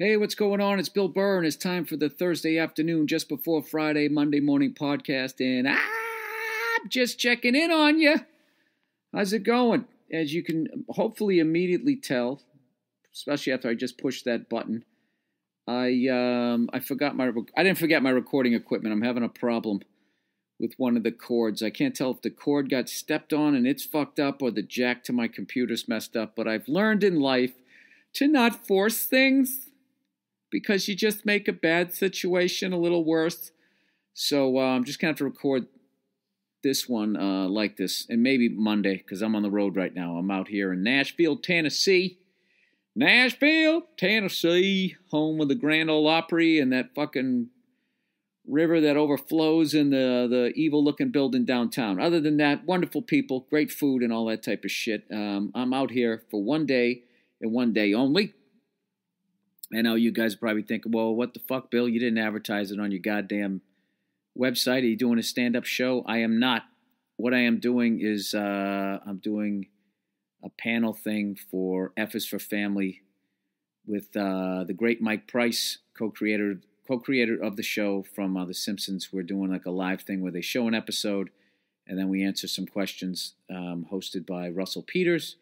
Hey, what's going on? It's Bill Burr, and it's time for the Thursday afternoon just before Friday, Monday morning podcast, and I'm just checking in on you. How's it going? As you can hopefully immediately tell, especially after I just pushed that button, I didn't forget my recording equipment. I'm having a problem with one of the cords. I can't tell if the cord got stepped on and it's fucked up or the jack to my computer's messed up, but I've learned in life to not force things, because you just make a bad situation a little worse. So I'm just going to have to record this one like this. And maybe Monday, because I'm on the road right now. I'm out here in Nashville, Tennessee. Nashville, Tennessee. Home of the Grand Ole Opry and that fucking river that overflows in the evil-looking building downtown. Other than that, wonderful people, great food and all that type of shit. I'm out here for one day and one day only. I know you guys are probably thinking, well, what the fuck, Bill? You didn't advertise it on your goddamn website. Are you doing a stand-up show? I am not. What I am doing is I'm doing a panel thing for F is for Family with the great Mike Price, co-creator of the show from The Simpsons. We're doing like a live thing where they show an episode, and then we answer some questions hosted by Russell Peters.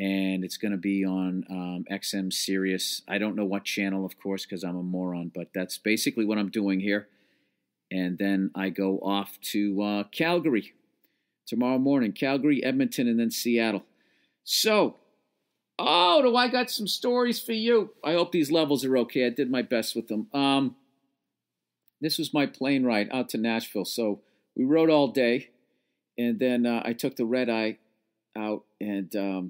And it's going to be on XM Sirius. I don't know what channel, of course, because I'm a moron. But that's basically what I'm doing here. And then I go off to Calgary tomorrow morning. Calgary, Edmonton, and then Seattle. So, oh, do I got some stories for you. I hope these levels are okay. I did my best with them. This was my plane ride out to Nashville. So we rode all day. And then I took the red eye out and...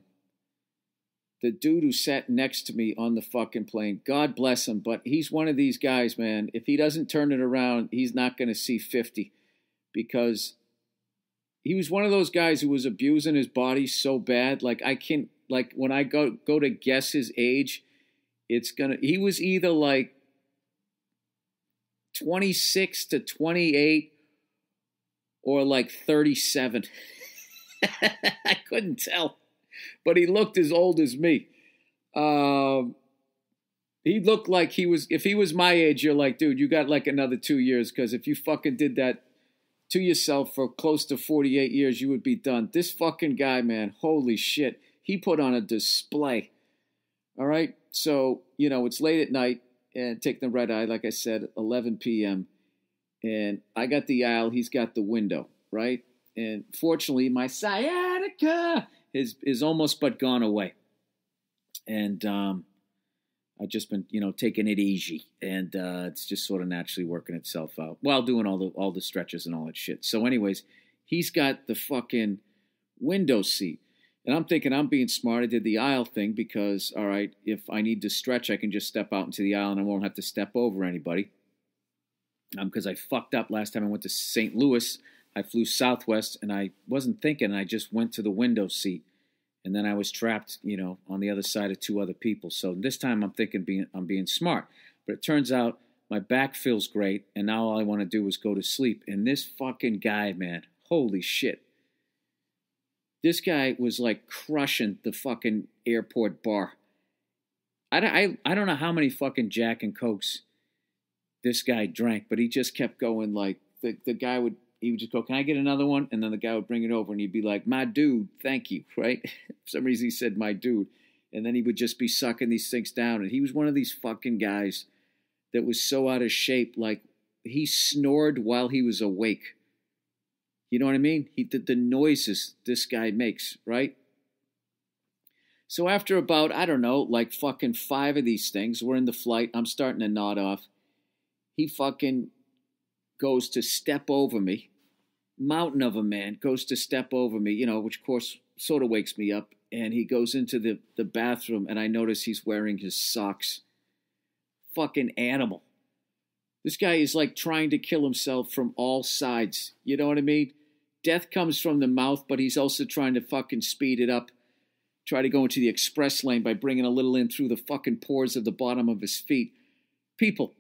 The dude who sat next to me on the fucking plane, God bless him, but he's one of these guys, man. If he doesn't turn it around, he's not going to see 50, because he was one of those guys who was abusing his body so bad. Like I can, like when I go to guess his age, he was either like 26 to 28 or like 37. I couldn't tell. But he looked as old as me. He looked like he was, if he was my age, you're like, dude, you got like another 2 years, because if you fucking did that to yourself for close to 48 years, you would be done. This fucking guy, man, holy shit. He put on a display. All right? So, you know, it's late at night and taking the red eye, like I said, 11 p.m. And I got the aisle. He's got the window, right? And fortunately, my sciatica... is almost but gone away. And I've just been, you know, taking it easy. And it's just sort of naturally working itself out while doing all the stretches and all that shit. So anyways, he's got the fucking window seat. And I'm thinking I'm being smart. I did the aisle thing because, all right, if I need to stretch, I can just step out into the aisle and I won't have to step over anybody. Because I fucked up last time I went to St. Louis. I flew Southwest, and I wasn't thinking. I just went to the window seat, and then I was trapped, you know, on the other side of two other people. So this time I'm thinking I'm being smart. But it turns out my back feels great, and now all I want to do is go to sleep. And this fucking guy, man, holy shit. This guy was, like, crushing the fucking airport bar. I don't know how many fucking Jack and Cokes this guy drank, but he just kept going, like, the guy would... He would just go, can I get another one? And then the guy would bring it over, and he'd be like, my dude, thank you, right? For some reason he said, my dude. And then he would just be sucking these things down. And he was one of these fucking guys that was so out of shape, like he snored while he was awake. You know what I mean? The noises this guy makes, right? So after about, I don't know, like fucking five of these things, we're in the flight. I'm starting to nod off. He fucking... goes to step over me, mountain of a man, goes to step over me, you know, which of course sort of wakes me up, and he goes into the bathroom, and I notice he's wearing his socks. Fucking animal. This guy is like trying to kill himself from all sides, you know what I mean? Death comes from the mouth, but he's also trying to fucking speed it up, try to go into the express lane by bringing a little in through the fucking pores of the bottom of his feet. People.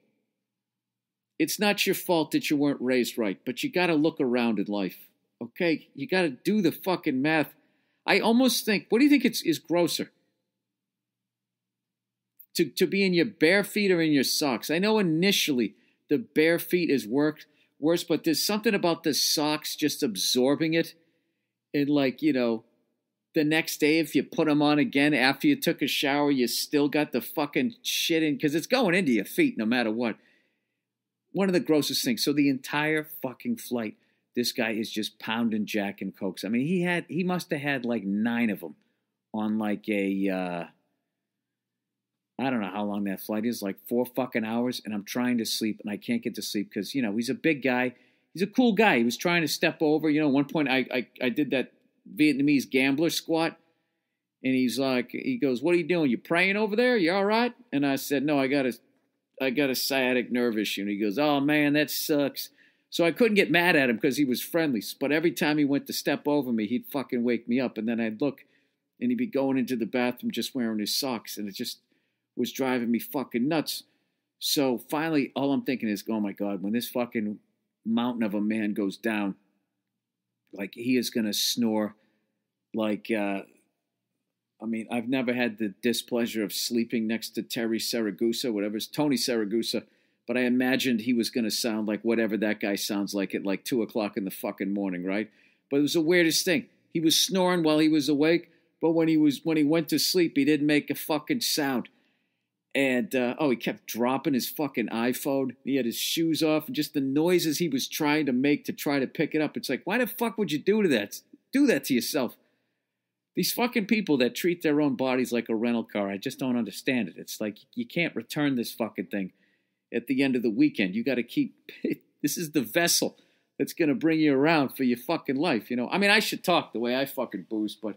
It's not your fault that you weren't raised right, but you got to look around in life, okay? You got to do the fucking math. I almost think, what do you think is grosser? to be in your bare feet or in your socks. I know initially the bare feet is worse, but there's something about the socks just absorbing it. And like, you know, the next day if you put them on again after you took a shower, you still got the fucking shit in because it's going into your feet no matter what. One of the grossest things. So the entire fucking flight, this guy is just pounding Jack and Cokes. I mean, he must have had like 9 of them on like a, I don't know how long that flight is, like 4 fucking hours. And I'm trying to sleep and I can't get to sleep because, you know, he's a big guy. He's a cool guy. He was trying to step over. You know, at one point I did that Vietnamese gambler squat. And he's like, he goes, "What are you doing? You praying over there? You all right?" And I said, "No, I got a sciatic nerve issue." And he goes, "Oh man, that sucks." So I couldn't get mad at him because he was friendly. But every time he went to step over me, he'd fucking wake me up. And then I'd look and he'd be going into the bathroom just wearing his socks. And it just was driving me fucking nuts. So finally, all I'm thinking is, oh my God, when this fucking mountain of a man goes down, like he is going to snore. Like, I mean, I've never had the displeasure of sleeping next to Terry Saragusa, whatever it's Tony Saragusa. But I imagined he was going to sound like whatever that guy sounds like at like 2 o'clock in the fucking morning, right? But it was the weirdest thing. He was snoring while he was awake, but when he went to sleep, he didn't make a fucking sound. And, he kept dropping his fucking iPhone. He had his shoes off and just the noises he was trying to make to try to pick it up. It's like, why the fuck would you do that to yourself? These fucking people that treat their own bodies like a rental car, I just don't understand it. It's like you can't return this fucking thing. At the end of the weekend, you got to keep, this is the vessel that's going to bring you around for your fucking life, you know. I mean, I should talk the way I fucking booze, but,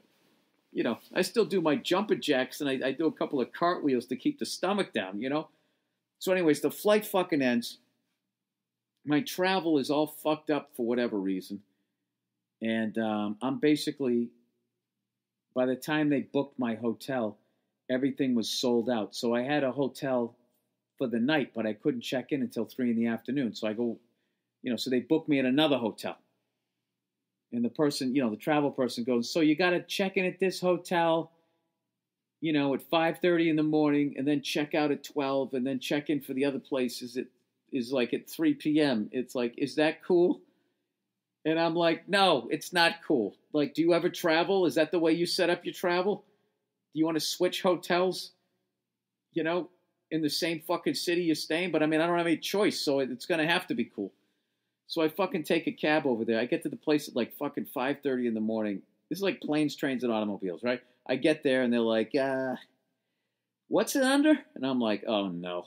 you know, I still do my jumper jacks and I do a couple of cartwheels to keep the stomach down, you know. So anyways, the flight fucking ends. My travel is all fucked up for whatever reason. And I'm basically, by the time they booked my hotel, everything was sold out. So I had a hotel for the night, but I couldn't check in until 3 in the afternoon. So I go, you know, so they booked me at another hotel. And the person, you know, the travel person goes, "So you got to check in at this hotel, you know, at 5:30 in the morning and then check out at 12 and then check in for the other places. It is like at 3 p.m. It's like, is that cool? And I'm like, no, it's not cool. Like, do you ever travel? Is that the way you set up your travel? Do you want to switch hotels? You know, in the same fucking city you're staying, but I mean, I don't have any choice, so it's going to have to be cool. So I fucking take a cab over there. I get to the place at like fucking 5:30 in the morning. This is like Planes, Trains, and Automobiles, right? I get there and they're like, what's it under? And I'm like, oh no.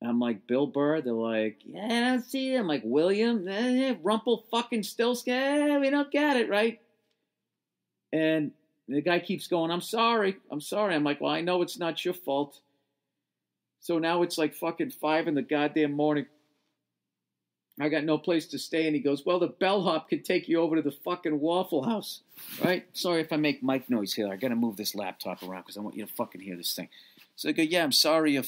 I'm like, Bill Burr? They're like, yeah, I don't see it. I'm like, William? Rumpel fucking Stiltskin? We don't get it, right? And the guy keeps going, I'm sorry. I'm like, well, I know it's not your fault. So now it's like fucking 5 in the goddamn morning. I got no place to stay. And he goes, well, the bellhop could take you over to the fucking Waffle House, right? Sorry if I make mic noise here. I got to move this laptop around because I want you to fucking hear this thing. So I go, yeah, I'm sorry if,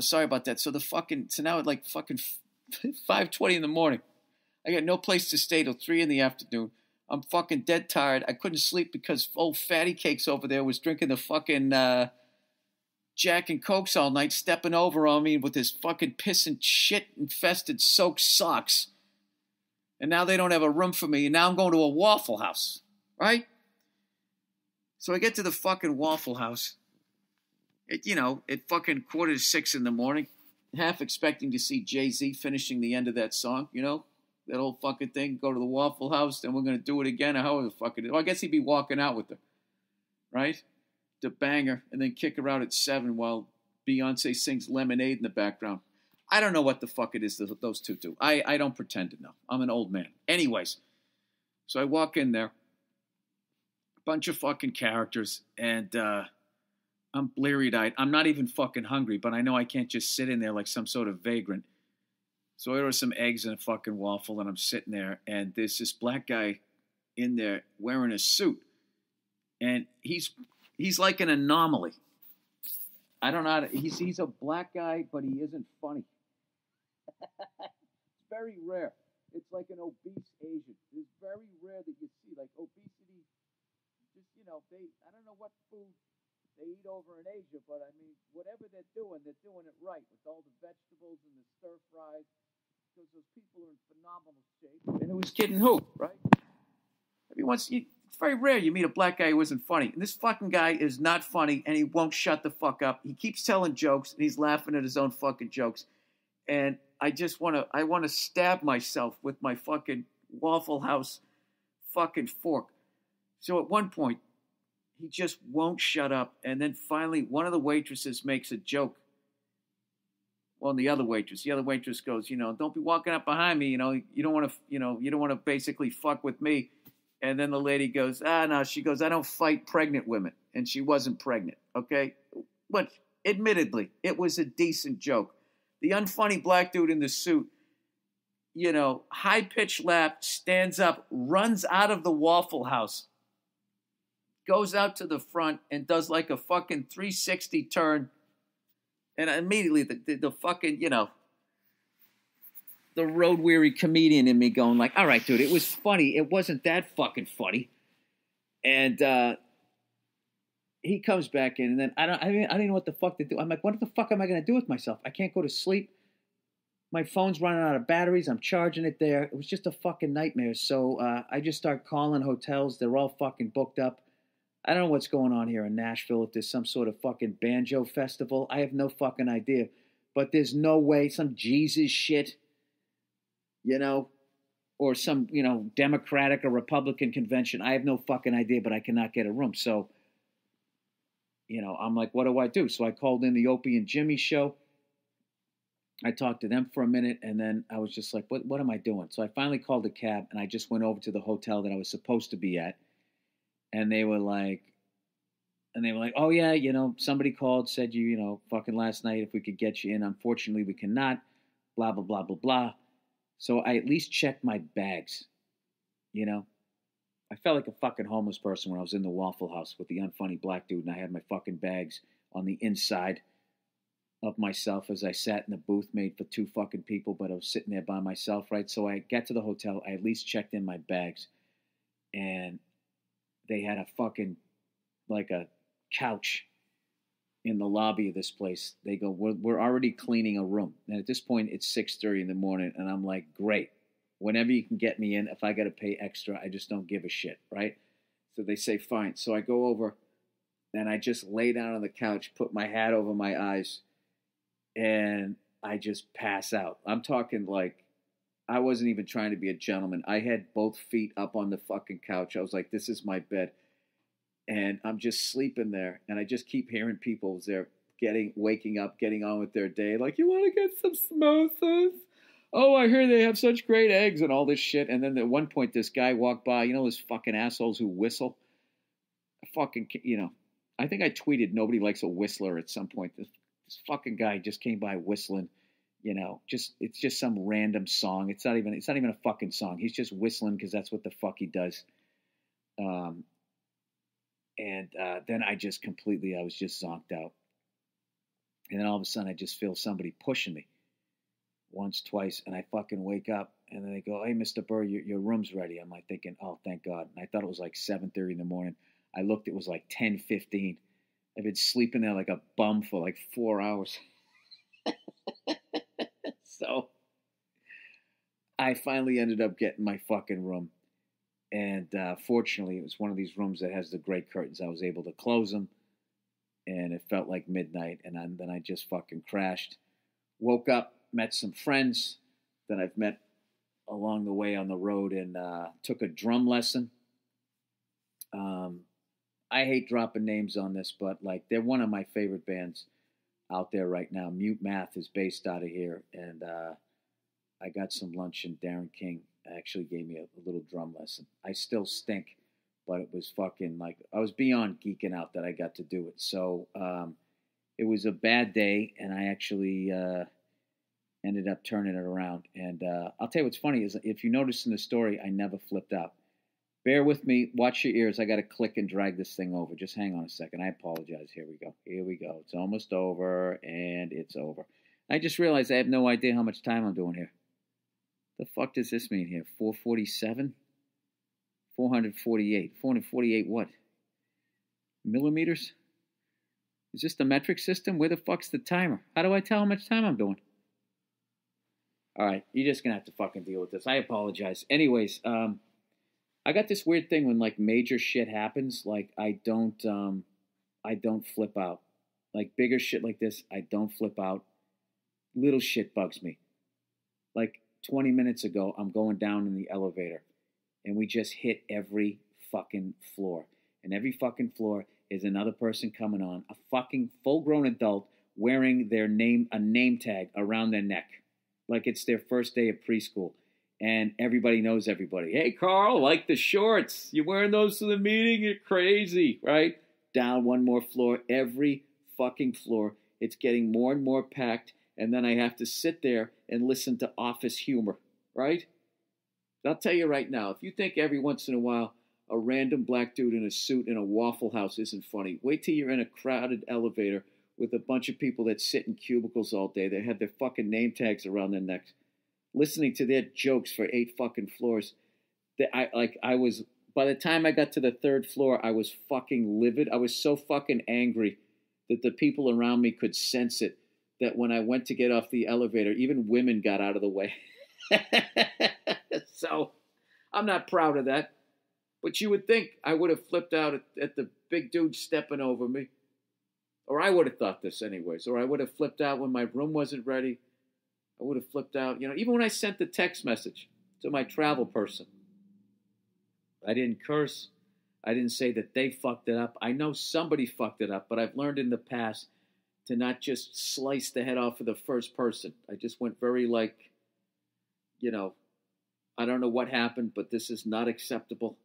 sorry about that. So so now it's like fucking 5:20 in the morning. I got no place to stay till 3 in the afternoon. I'm fucking dead tired. I couldn't sleep because old Fatty Cakes over there was drinking the fucking, Jack and Cokes all night, stepping over on me with his fucking piss and shit infested soaked socks. And now they don't have a room for me. And now I'm going to a Waffle House, right? So I get to the fucking Waffle House. At fucking 5:45 in the morning, half expecting to see Jay-Z finishing the end of that song, you know? That old fucking thing, go to the Waffle House, then we're going to do it again. Or however the fuck it is. Well, I guess he'd be walking out with her, right? The banger, and then kick her out at 7 while Beyonce sings Lemonade in the background. I don't know what the fuck it is that those two do. I don't pretend to know. I'm an old man. Anyways, so I walk in there, a bunch of fucking characters, and I'm bleary-eyed. I'm not even fucking hungry, but I know I can't just sit in there like some sort of vagrant. So I order some eggs and a fucking waffle, and I'm sitting there, and there's this black guy in there wearing a suit, and he's like an anomaly. I don't know how to, he's a black guy, but he isn't funny. It's very rare. It's like an obese Asian. It's very rare that you see, like, obesity, just, you know, I don't know what food They eat over in Asia, but I mean, whatever they're doing it right with all the vegetables and the stir fries, because those people are in phenomenal shape. And it was kid and who, right? It's very rare you meet a black guy who isn't funny. And this fucking guy is not funny, and he won't shut the fuck up. He keeps telling jokes, and he's laughing at his own fucking jokes. And I just want to stab myself with my fucking Waffle House fucking fork. So at one point, he just won't shut up. And then finally, one of the waitresses makes a joke. Well, and the other waitress goes, don't be walking up behind me. You don't want to basically fuck with me. And then the lady goes, no, she goes, I don't fight pregnant women. And she wasn't pregnant. Okay. But admittedly, it was a decent joke. The unfunny black dude in the suit, high-pitched laugh, stands up, runs out of the Waffle House, goes out to the front and does like a fucking 360 turn. And immediately the fucking, the road-weary comedian in me going like, all right, dude, it was funny. It wasn't that fucking funny. And he comes back in, and then I didn't know what the fuck to do. I'm like, what the fuck am I going to do with myself? I can't go to sleep. My phone's running out of batteries. I'm charging it there. It was just a fucking nightmare. So I just start calling hotels. They're all fucking booked up. I don't know what's going on here in Nashville, if there's some sort of fucking banjo festival. I have no fucking idea. But there's no way, some Jesus shit, or some, Democratic or Republican convention. I have no fucking idea, but I cannot get a room. So, I'm like, what do I do? So I called in the Opie and Jimmy show. I talked to them for a minute, and then I was just like, what am I doing? So I finally called a cab, and I just went over to the hotel that I was supposed to be at. And they were like, oh yeah, somebody called, said fucking last night, if we could get you in, unfortunately we cannot, blah, blah, blah, blah, blah. So I at least checked my bags, I felt like a fucking homeless person when I was in the Waffle House with the unfunny black dude, and I had my fucking bags on the inside of myself as I sat in the booth made for two fucking people, but I was sitting there by myself, right? So I got to the hotel, I at least checked in my bags, and they had a fucking, like a couch in the lobby of this place. They go, we're already cleaning a room. And at this point, it's 6:30 in the morning. And I'm like, great. Whenever you can get me in, if I got to pay extra, I just don't give a shit, right? So they say, fine. So I go over and I just lay down on the couch, put my hat over my eyes, and I just pass out. I'm talking like, I wasn't even trying to be a gentleman. I had both feet up on the fucking couch. I was like, this is my bed. And I'm just sleeping there. And I just keep hearing people as they're waking up, getting on with their day. Like, you want to get some samosas? Oh, I hear they have such great eggs and all this shit. And then at one point, this guy walked by. Those fucking assholes who whistle? I think I tweeted, nobody likes a whistler at some point. This fucking guy just came by whistling. It's just some random song. It's not even a fucking song. He's just whistling because that's what the fuck he does. Then I was just zonked out. And then all of a sudden I just feel somebody pushing me once, twice, and I fucking wake up. And then they go, hey, Mr. Burr, your room's ready. I'm like thinking, oh, thank God. And I thought it was like 7:30 in the morning. I looked, it was like 10:15. I've been sleeping there like a bum for like 4 hours. So I finally ended up getting my fucking room. And fortunately, it was one of these rooms that has the great curtains. I was able to close them. And it felt like midnight. And then I just fucking crashed. Woke up, met some friends that I've met along the way on the road, and took a drum lesson. I hate dropping names on this, but like they're one of my favorite bands out there right now. Mute Math is based out of here, and I got some lunch, and Darren King actually gave me a little drum lesson. I still stink, but it was fucking like, I was beyond geeking out that I got to do it. So it was a bad day, and I actually ended up turning it around. And I'll tell you what's funny is, if you notice in the story, I never flipped out. Bear with me. Watch your ears. I got to click and drag this thing over. Just hang on a second. I apologize. Here we go. It's almost over, and it's over. I just realized I have no idea how much time I'm doing here. The fuck does this mean here? 447? 448. 448 what? Millimeters? Is this the metric system? Where the fuck's the timer? How do I tell how much time I'm doing? All right, you're just going to have to fucking deal with this. I apologize. Anyways, I got this weird thing when, like, major shit happens. Like, I don't flip out. Like, bigger shit like this, I don't flip out. Little shit bugs me. Like, 20 minutes ago, I'm going down in the elevator, and we just hit every fucking floor. And every fucking floor is another person coming on, a fucking full-grown adult wearing their name, a name tag around their neck. Like it's their first day of preschool, and everybody knows everybody. Hey, Carl, like the shorts. You wearing those to the meeting? You're crazy, right? Down one more floor, every fucking floor. It's getting more and more packed, and then I have to sit there and listen to office humor, right? I'll tell you right now, if you think every once in a while a random black dude in a suit in a Waffle House isn't funny, wait till you're in a crowded elevator with a bunch of people that sit in cubicles all day that have their fucking name tags around their necks, listening to their jokes for 8 fucking floors. By the time I got to the 3rd floor, I was fucking livid. I was so fucking angry that the people around me could sense it, that when I went to get off the elevator, even women got out of the way. So I'm not proud of that. But you would think I would have flipped out at the big dude stepping over me. Or I would have thought this anyways. Or I would have flipped out when my room wasn't ready. I would have flipped out. You know, even when I sent the text message to my travel person, I didn't curse. I didn't say that they fucked it up. I know somebody fucked it up, but I've learned in the past to not just slice the head off of the first person. I just went very like, you know, I don't know what happened, but this is not acceptable.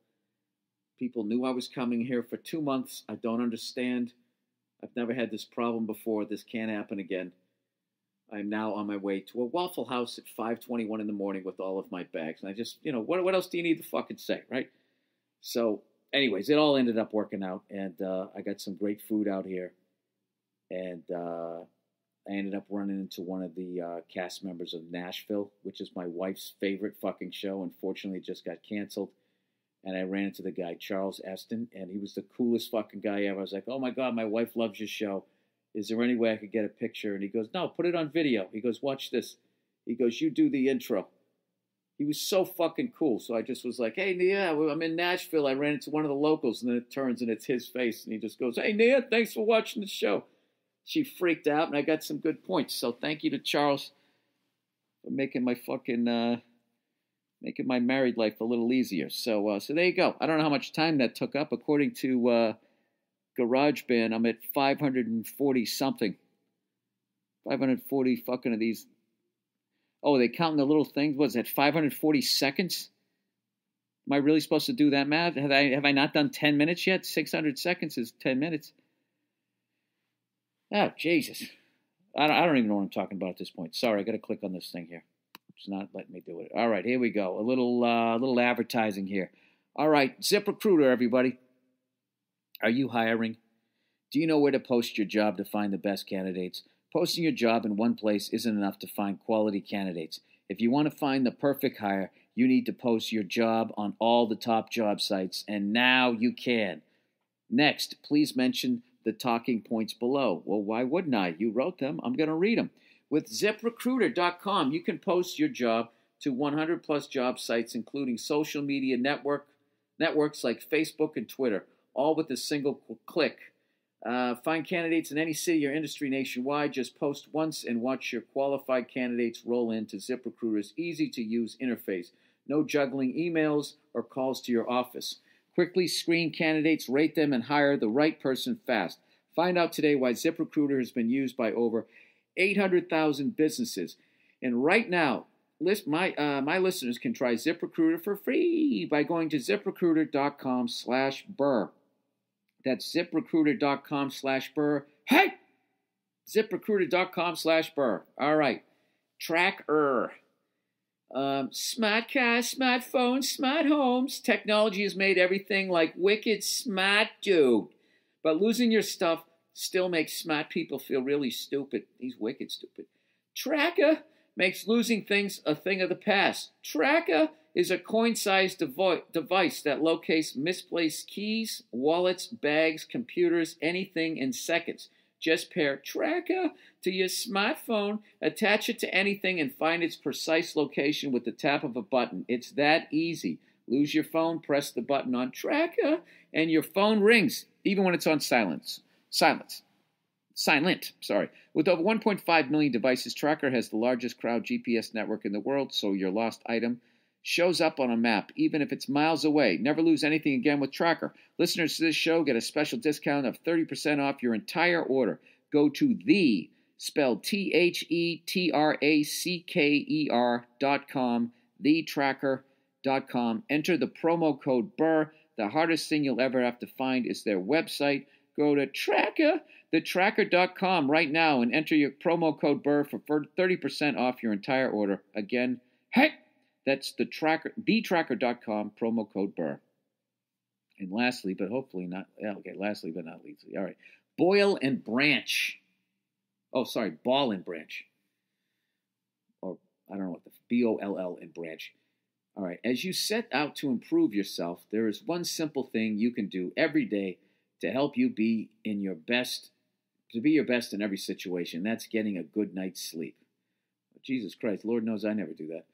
People knew I was coming here for 2 months. I don't understand. I've never had this problem before. This can't happen again. I'm now on my way to a Waffle House at 5:21 in the morning with all of my bags. And I just, you know, what else do you need to fucking say, right? So, anyways, it all ended up working out. And I got some great food out here. And I ended up running into one of the cast members of Nashville, which is my wife's favorite fucking show. Unfortunately, it just got canceled. And I ran into the guy, Charles Eston, and he was the coolest fucking guy ever. I was like, oh, my God, my wife loves your show. Is there any way I could get a picture? And he goes, no, put it on video. He goes, watch this. He goes, you do the intro. He was so fucking cool. So I just was like, hey, Nia, I'm in Nashville. I ran into one of the locals. And then it turns, and it's his face. And he just goes, hey, Nia, thanks for watching the show. She freaked out, and I got some good points. So thank you to Charles for making my fucking... making my married life a little easier. So so there you go. I don't know how much time that took up. According to GarageBand, I'm at 540-something. 540 fucking of these. Oh, they counting the little things? What is that, 540 seconds? Am I really supposed to do that math? Have I not done 10 minutes yet? 600 seconds is 10 minutes. Oh, Jesus. I don't even know what I'm talking about at this point. Sorry, I got to click on this thing here. It's not letting me do it. All right, here we go. A little advertising here. All right, ZipRecruiter, everybody. Are you hiring? Do you know where to post your job to find the best candidates? Posting your job in one place isn't enough to find quality candidates. If you want to find the perfect hire, you need to post your job on all the top job sites, and now you can. Next, please mention the talking points below. Well, why wouldn't I? You wrote them. I'm going to read them. With ZipRecruiter.com, you can post your job to 100-plus job sites, including social media networks like Facebook and Twitter, all with a single click. Find candidates in any city or industry nationwide. Just post once and watch your qualified candidates roll into ZipRecruiter's easy-to-use interface. No juggling emails or calls to your office. Quickly screen candidates, rate them, and hire the right person fast. Find out today why ZipRecruiter has been used by over 800,000 businesses. And right now, my listeners can try ZipRecruiter for free by going to ZipRecruiter.com/Burr. That's ZipRecruiter.com/Burr. Hey! ZipRecruiter.com/Burr. All right. Tracker. Smart cars, smart phones, smart homes. Technology has made everything like wicked smart, dude. But losing your stuff still makes smart people feel really stupid. He's wicked stupid. Tracker makes losing things a thing of the past. Tracker is a coin-sized device that locates misplaced keys, wallets, bags, computers, anything in seconds. Just pair Tracker to your smartphone, attach it to anything, and find its precise location with the tap of a button. It's that easy. Lose your phone, press the button on Tracker, and your phone rings, even when it's on silent. With over 1.5 million devices, Tracker has the largest crowd GPS network in the world, so your lost item shows up on a map, even if it's miles away. Never lose anything again with Tracker. Listeners to this show get a special discount of 30% off your entire order. Go to the, spelled TheTracker.com, thetracker.com. Enter the promo code BURR. The hardest thing you'll ever have to find is their website. Go to Tracker, thetracker.com right now and enter your promo code BURR for 30% off your entire order. Again, hey! That's the Tracker, thetracker.com, promo code BURR. And lastly, but hopefully not, okay, lastly but not least, all right, Boll and Branch. Or, I don't know what the, B-O-L-L and Branch. All right, as you set out to improve yourself, there is one simple thing you can do every day to help you be your best in every situation. That's getting a good night's sleep. Jesus Christ, Lord knows I never do that.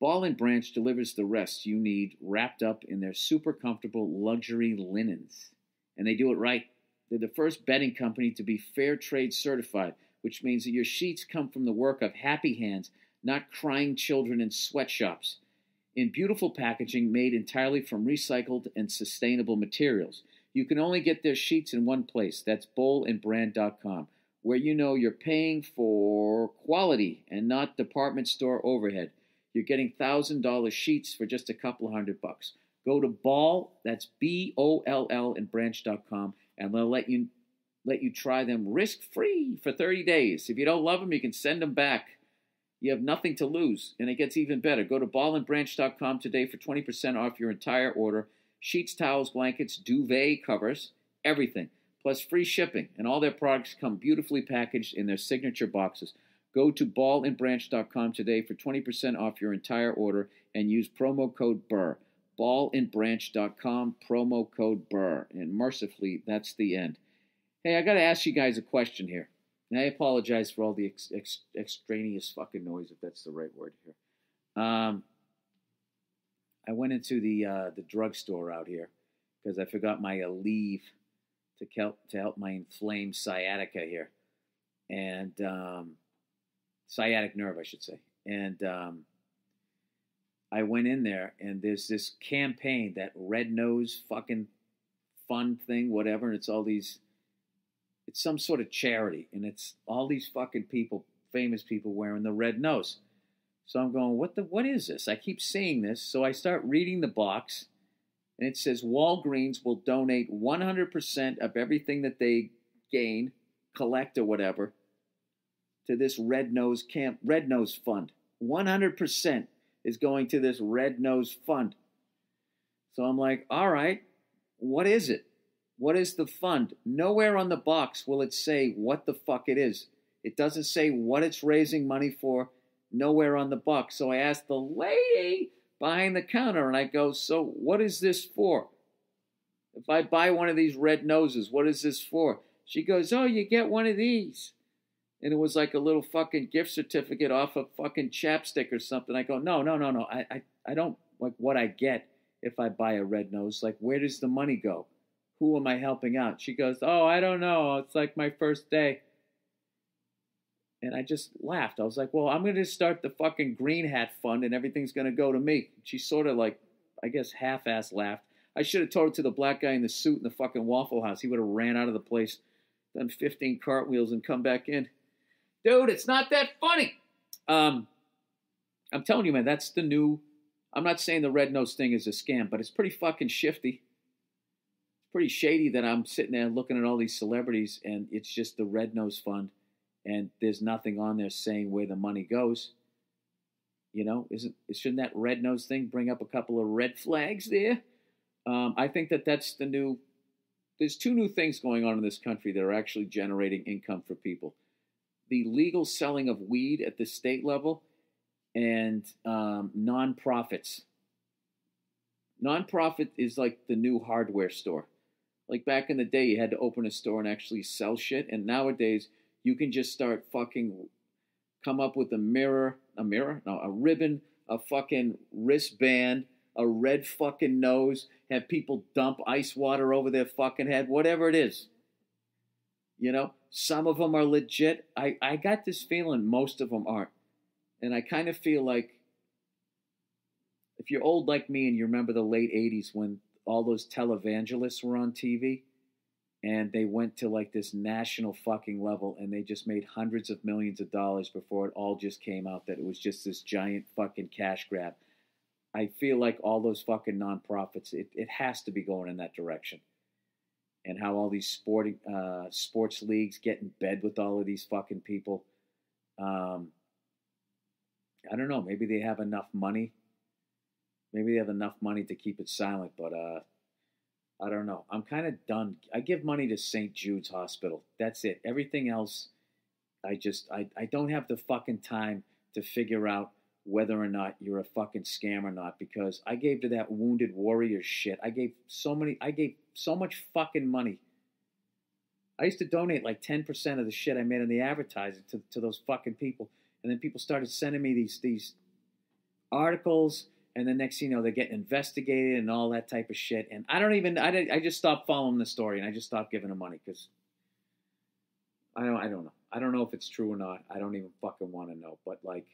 Boll and Branch delivers the rest you need wrapped up in their super comfortable luxury linens. And they do it right. They're the first bedding company to be fair trade certified, which means that your sheets come from the work of happy hands, not crying children in sweatshops. In beautiful packaging made entirely from recycled and sustainable materials. You can only get their sheets in one place. That's bollandbrand.com, where you know you're paying for quality and not department store overhead. You're getting $1,000 sheets for just a couple of $100. Go to Boll, that's B-O-L-L, and branch.com, and they'll let you try them risk-free for 30 days. If you don't love them, you can send them back. You have nothing to lose, and it gets even better. Go to bollandbranch.com today for 20% off your entire order. Sheets, towels, blankets, duvet covers, everything, plus free shipping. And all their products come beautifully packaged in their signature boxes. Go to bollandbranch.com today for 20% off your entire order and use promo code BURR. bollandbranch.com, promo code BURR. And mercifully, that's the end. Hey, I got to ask you guys a question here. And I apologize for all the extraneous fucking noise, if that's the right word here. I went into the drugstore out here because I forgot my Aleve to help my inflamed sciatica here. And sciatic nerve, I should say. And I went in there, and there's this campaign, that red nose fucking fun thing, whatever, and it's some sort of charity, and it's all these fucking people, famous people wearing the red nose. So I'm going, what is this? I keep seeing this, so I start reading the box, and it says Walgreens will donate 100% of everything that they gain, collect or whatever, to this Red Nose Fund. 100% is going to this Red Nose Fund. So I'm like, all right, what is it? What is the fund? Nowhere on the box will it say what the fuck it is. It doesn't say what it's raising money for. Nowhere on the box. So I asked the lady behind the counter, and I go, so what is this for? If I buy one of these red noses, what is this for? She goes, oh, you get one of these. And it was like a little fucking gift certificate off a fucking chapstick or something. I go, no. I don't like what I get if I buy a red nose. Like, where does the money go? Who am I helping out? She goes, oh, I don't know. It's like my first day. And I just laughed. I was like, well, I'm going to start the fucking Green Hat Fund and everything's going to go to me. She sort of like, I guess, half-ass laughed. I should have told it to the black guy in the suit in the fucking Waffle House. He would have ran out of the place, done 15 cartwheels and come back in. Dude, it's not that funny. I'm telling you, man, that's the new... I'm not saying the red nose thing is a scam, but it's pretty fucking shifty. It's pretty shady that I'm sitting there looking at all these celebrities, and it's just the Red Nose Fund, and there's nothing on there saying where the money goes. You know, shouldn't that red nose thing bring up a couple of red flags there? I think that's the new... There's two new things going on in this country that are actually generating income for people. The legal selling of weed at the state level, and nonprofits. Nonprofit is like the new hardware store. Like back in the day, you had to open a store and actually sell shit. And nowadays, you can just start fucking come up with a ribbon, a fucking wristband, a red fucking nose, have people dump ice water over their fucking head, whatever it is. You know, some of them are legit. I got this feeling most of them aren't. And I kind of feel like if you're old like me and you remember the late 80s when all those televangelists were on TV and they went to like this national fucking level and they just made hundreds of millions of dollars before it all just came out that it was just this giant fucking cash grab. I feel like all those fucking nonprofits, it has to be going in that direction. And how all these sports leagues get in bed with all of these fucking people. I don't know. Maybe they have enough money. Maybe they have enough money to keep it silent, but I don't know. I'm kind of done. I give money to St. Jude's Hospital. That's it. Everything else, I don't have the fucking time to figure out whether or not you're a fucking scam or not, because I gave to that Wounded Warrior shit. I gave so much fucking money. I used to donate like 10% of the shit I made on the advertising to those fucking people, and then people started sending me these articles, and the next thing you know, they're getting investigated and all that type of shit. And I just stopped following the story, and I just stopped giving them money because I don't know. I don't know if it's true or not. I don't even fucking want to know. But like,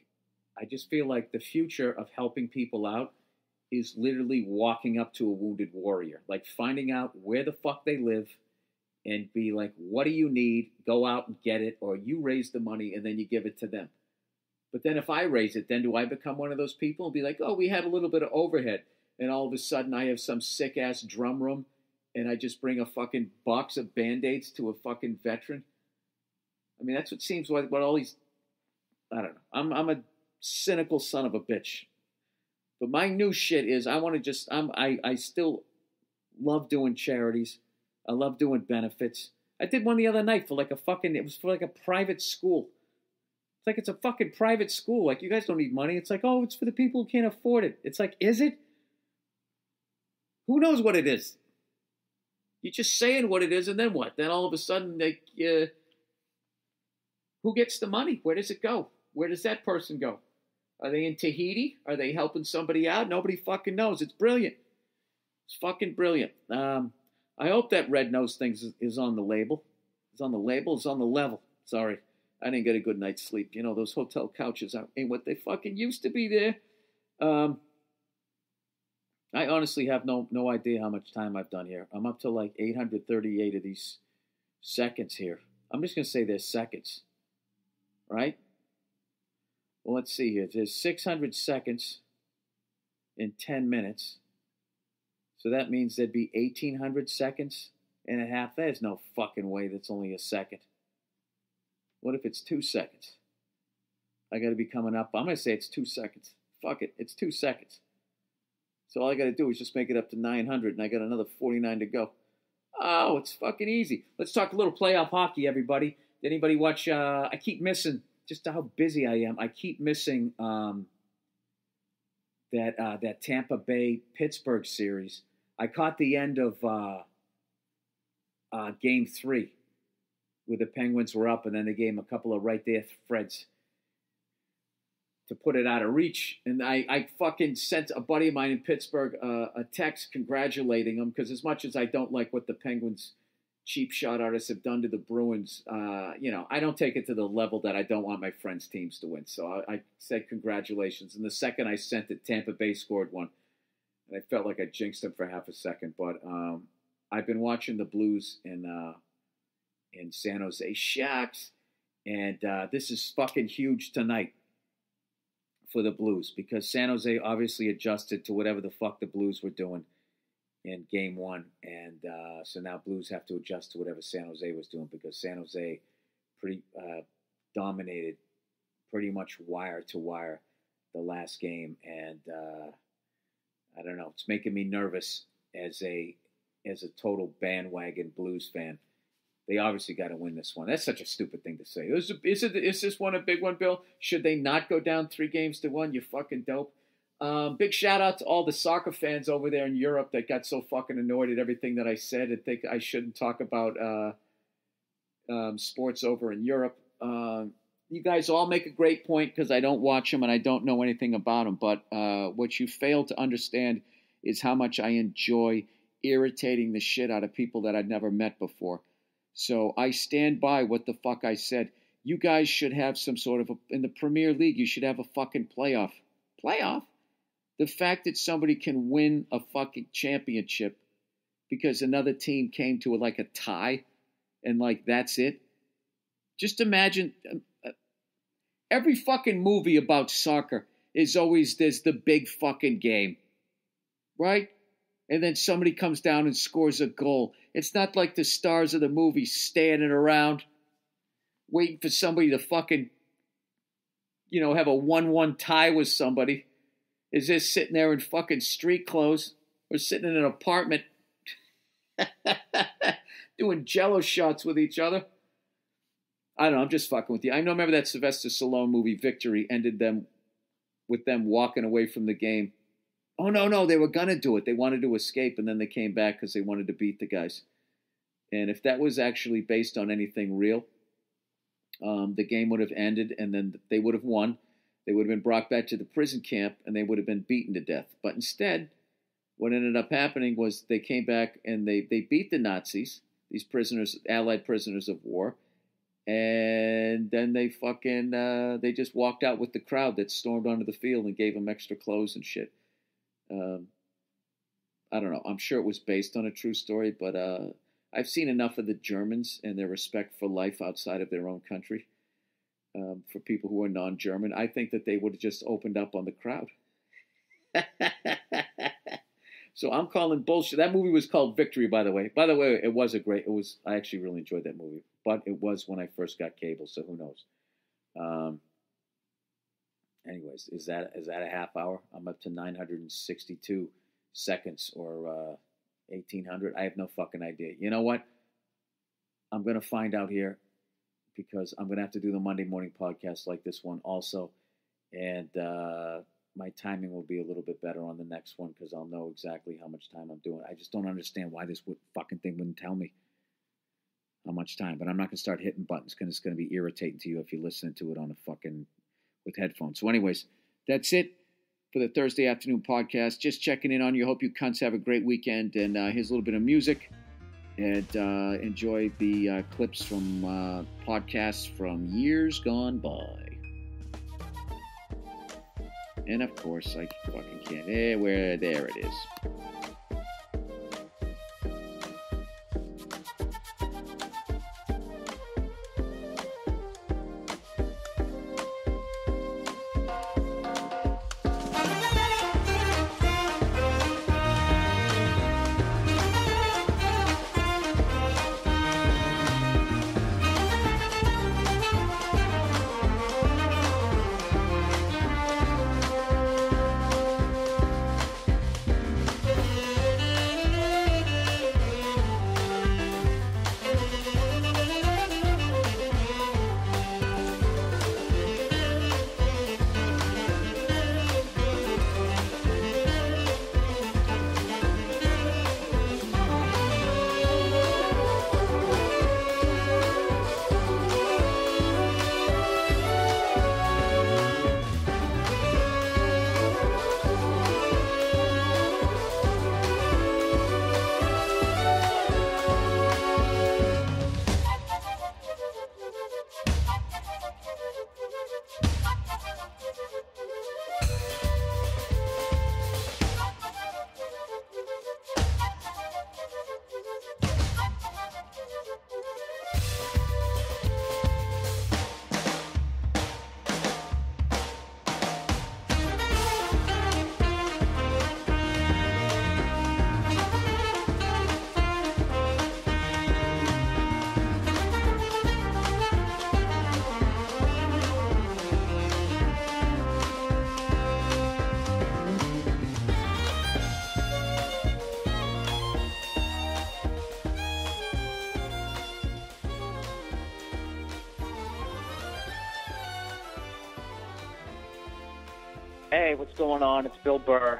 I just feel like the future of helping people out is literally walking up to a Wounded Warrior, like finding out where the fuck they live and be like, what do you need? Go out and get it, or you raise the money and then you give it to them. But then if I raise it, then do I become one of those people and be like, oh, we had a little bit of overhead, and all of a sudden I have some sick-ass drum room and I just bring a fucking box of Band-Aids to a fucking veteran? I mean, that's what seems like what all these... I don't know. I'm a cynical son of a bitch. But my new shit is I want to just... I still love doing charities. I love doing benefits. I did one the other night for like a fucking... It was for like a private school. It's like it's a fucking private school. Like, you guys don't need money. It's like, oh, it's for the people who can't afford it. It's like, is it? Who knows what it is? You're just saying what it is, and then what? Then all of a sudden, like, who gets the money? Where does it go? Where does that person go? Are they in Tahiti? Are they helping somebody out? Nobody fucking knows. It's brilliant. It's fucking brilliant. I hope that red nose thing is on the label. It's on the label. It's on the level. Sorry. I didn't get a good night's sleep. You know, those hotel couches ain't what they fucking used to be there. I honestly have no idea how much time I've done here. I'm up to like 838 of these seconds here. I'm just going to say they're seconds. Right? Well, let's see here. There's 600 seconds in 10 minutes. So that means there'd be 1,800 seconds and a half. There's no fucking way that's only a second. What if it's 2 seconds? I got to be coming up. I'm going to say it's 2 seconds. Fuck it. It's 2 seconds. So all I got to do is just make it up to 900, and I got another 49 to go. Oh, it's fucking easy. Let's talk a little playoff hockey, everybody. Did anybody watch? I keep missing just how busy I am. I keep missing that Tampa Bay-Pittsburgh series. I caught the end of Game 3. Where the Penguins were up, and then they gave him a couple of right there Freds to put it out of reach. And I fucking sent a buddy of mine in Pittsburgh a text congratulating him, because as much as I don't like what the Penguins cheap shot artists have done to the Bruins, you know, I don't take it to the level that I don't want my friends' teams to win. So I said congratulations. And the second I sent it, Tampa Bay scored one. And I felt like I jinxed them for half a second. But I've been watching the Blues in San Jose Sharks, and this is fucking huge tonight for the Blues, because San Jose obviously adjusted to whatever the fuck the Blues were doing in Game 1, and so now Blues have to adjust to whatever San Jose was doing, because San Jose dominated pretty much wire to wire the last game, and I don't know, it's making me nervous as a total bandwagon Blues fan. They obviously got to win this one. That's such a stupid thing to say. Is this one a big one, Bill? Should they not go down 3 games to 1? You fucking dope. Big shout out to all the soccer fans over there in Europe that got so fucking annoyed at everything that I said and think I shouldn't talk about sports over in Europe. You guys all make a great point because I don't watch them and I don't know anything about them. But what you fail to understand is how much I enjoy irritating the shit out of people that I'd never met before. So I stand by what the fuck I said. You guys should have some sort of in the Premier League, you should have a fucking playoff. Playoff? The fact that somebody can win a fucking championship because another team came to like a tie and like that's it. Just imagine every fucking movie about soccer is always there's the big fucking game, right? And then somebody comes down and scores a goal. It's not like the stars of the movie standing around waiting for somebody to fucking, you know, have a 1-1 tie with somebody. Is this sitting there in fucking street clothes or sitting in an apartment doing jello shots with each other? I don't know. I'm just fucking with you. I remember that Sylvester Stallone movie, Victory, ended them with them walking away from the game. Oh, no, they were going to do it. They wanted to escape, and then they came back because they wanted to beat the guys. And if that was actually based on anything real, the game would have ended, and then they would have won. They would have been brought back to the prison camp, and they would have been beaten to death. But instead, what ended up happening was they came back, and they beat the Nazis, these prisoners, Allied prisoners of war, and then they fucking they just walked out with the crowd that stormed onto the field and gave them extra clothes and shit. I don't know. I'm sure it was based on a true story, but I've seen enough of the Germans and their respect for life outside of their own country. For people who are non-German, I think that they would have just opened up on the crowd. So I'm calling bullshit. That movie was called Victory, by the way. By the way, it was a great. It was. I actually really enjoyed that movie, but it was when I first got cable, so who knows? Anyways, is that a half hour? I'm up to 962 seconds or 1800. I have no fucking idea. You know what? I'm gonna find out here. Because I'm going to have to do the Monday morning podcast like this one also. And my timing will be a little bit better on the next one because I'll know exactly how much time I'm doing. I just don't understand why this fucking thing wouldn't tell me how much time. But I'm not going to start hitting buttons because it's going to be irritating to you if you're listening to it on a fucking with headphones. So anyways, that's it for the Thursday afternoon podcast. Just checking in on you. Hope you cunts have a great weekend. And here's a little bit of music. And enjoy the clips from podcasts from years gone by. And of course, I fucking can't. There it is. Hey, what's going on? It's Bill Burr.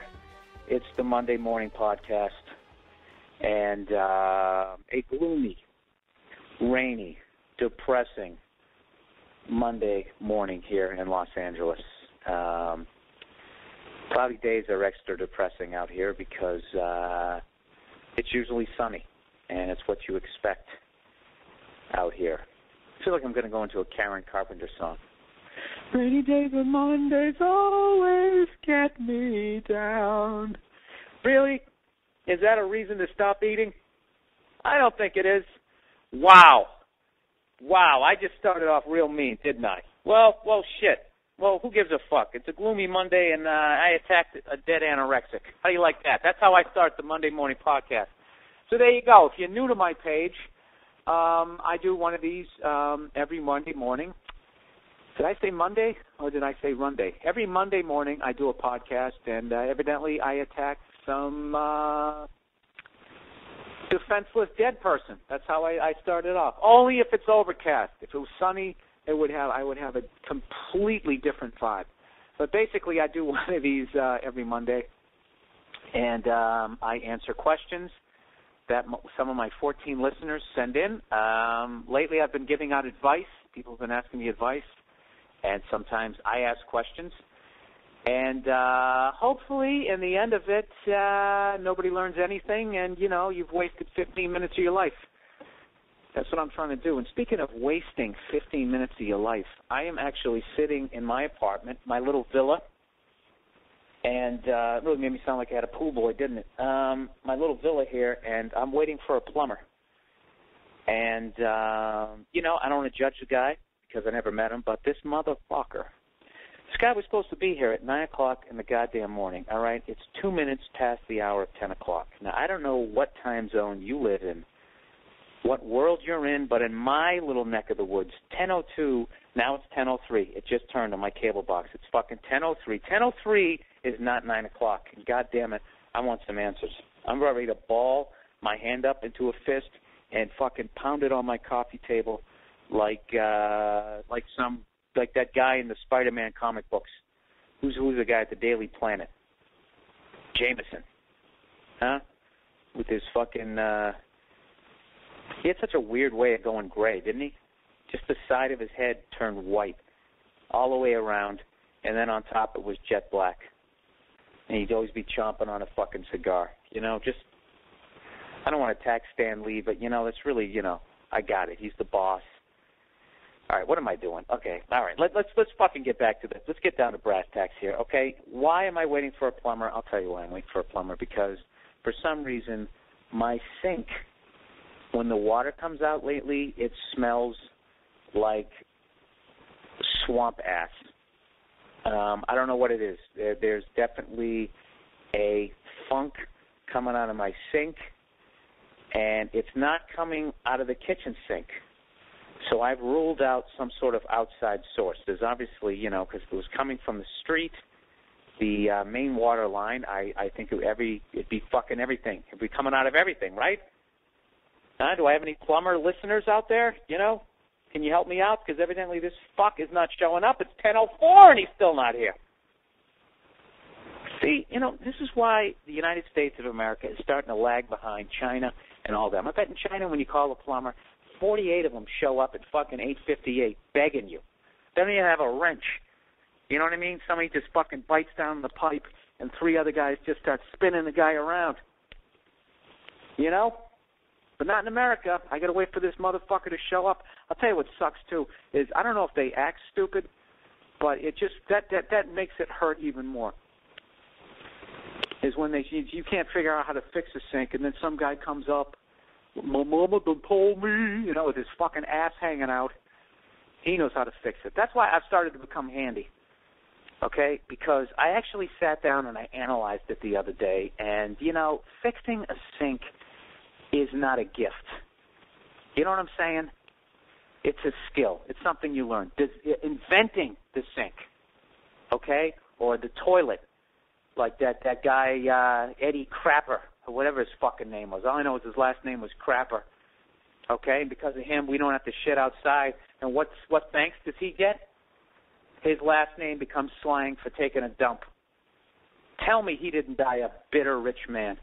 It's the Monday Morning Podcast. And a gloomy, rainy, depressing Monday morning here in Los Angeles. Cloudy days are extra depressing out here because it's usually sunny, and it's what you expect out here. I feel like I'm going to go into a Karen Carpenter song. Rainy days and Mondays always get me down. Really? Is that a reason to stop eating? I don't think it is. Wow, I just started off real mean, didn't I? Well, shit. Well, who gives a fuck? It's a gloomy Monday, and I attacked a dead anorexic. How do you like that? That's how I start the Monday Morning Podcast. So there you go. If you're new to my page, I do one of these every Monday morning. Did I say Monday or did I say Runday? Every Monday morning I do a podcast, and evidently I attack some defenseless dead person. That's how I started off. Only if it's overcast. If it was sunny, I would have a completely different vibe. But basically I do one of these every Monday, and I answer questions that some of my 14 listeners send in. Lately I've been giving out advice. People have been asking me advice. And sometimes I ask questions. And hopefully in the end of it, nobody learns anything, and, you know, you've wasted 15 minutes of your life. That's what I'm trying to do. And speaking of wasting 15 minutes of your life, I am actually sitting in my apartment, my little villa, and it really made me sound like I had a pool boy, didn't it? My little villa here, and I'm waiting for a plumber. And, you know, I don't want to judge the guy, because I never met him, but this motherfucker. This guy was supposed to be here at 9 o'clock in the goddamn morning, all right? It's 2 minutes past the hour of 10 o'clock. Now, I don't know what time zone you live in, what world you're in, but in my little neck of the woods, 10:02, now it's 10:03. It just turned on my cable box. It's fucking 10:03. 10:03 is not 9 o'clock. And goddamn it, I want some answers. I'm ready to ball my hand up into a fist and fucking pound it on my coffee table like that guy in the Spider-Man comic books. Who's the guy at the Daily Planet? Jameson, huh? With his fucking he had such a weird way of going gray, didn't he? Just the side of his head turned white all the way around, and then on top it was jet black. And he'd always be chomping on a fucking cigar, you know. Just I don't want to attack Stan Lee, but you know that's really I got it. He's the boss. All right, what am I doing? Okay, all right, let's fucking get back to this. Let's get down to brass tacks here, okay? Why am I waiting for a plumber? I'll tell you why I'm waiting for a plumber, because for some reason my sink, when the water comes out lately, it smells like swamp ass. I don't know what it is. There's definitely a funk coming out of my sink, and it's not coming out of the kitchen sink. So I've ruled out some sort of outside source. There's obviously, because it was coming from the street, the main water line, I think it'd be fucking everything. It'd be coming out of everything, right? Do I have any plumber listeners out there? Can you help me out? Because evidently this fuck is not showing up. It's 10:04 and he's still not here. See, this is why the United States of America is starting to lag behind China and all that. I bet in China when you call a plumber, 48 of them show up at fucking 8:58 begging you. They don't even have a wrench. You know what I mean? Somebody just fucking bites down the pipe, and three other guys just start spinning the guy around. But not in America. I got to wait for this motherfucker to show up. I'll tell you what sucks, too, is I don't know if they act stupid, but it just that makes it hurt even more. Is when you can't figure out how to fix a sink, and then some guy comes up, my mama done told me, with his fucking ass hanging out. He knows how to fix it. That's why I've started to become handy, okay? Because I actually sat down and I analyzed it the other day, and, fixing a sink is not a gift. You know what I'm saying? It's a skill. It's something you learn. Inventing the sink, okay, or the toilet, like that guy Eddie Crapper, whatever his fucking name was. All I know is his last name was Crapper. Okay? And because of him, we don't have to shit outside. And what thanks does he get? His last name becomes slang for taking a dump. Tell me he didn't die a bitter rich man.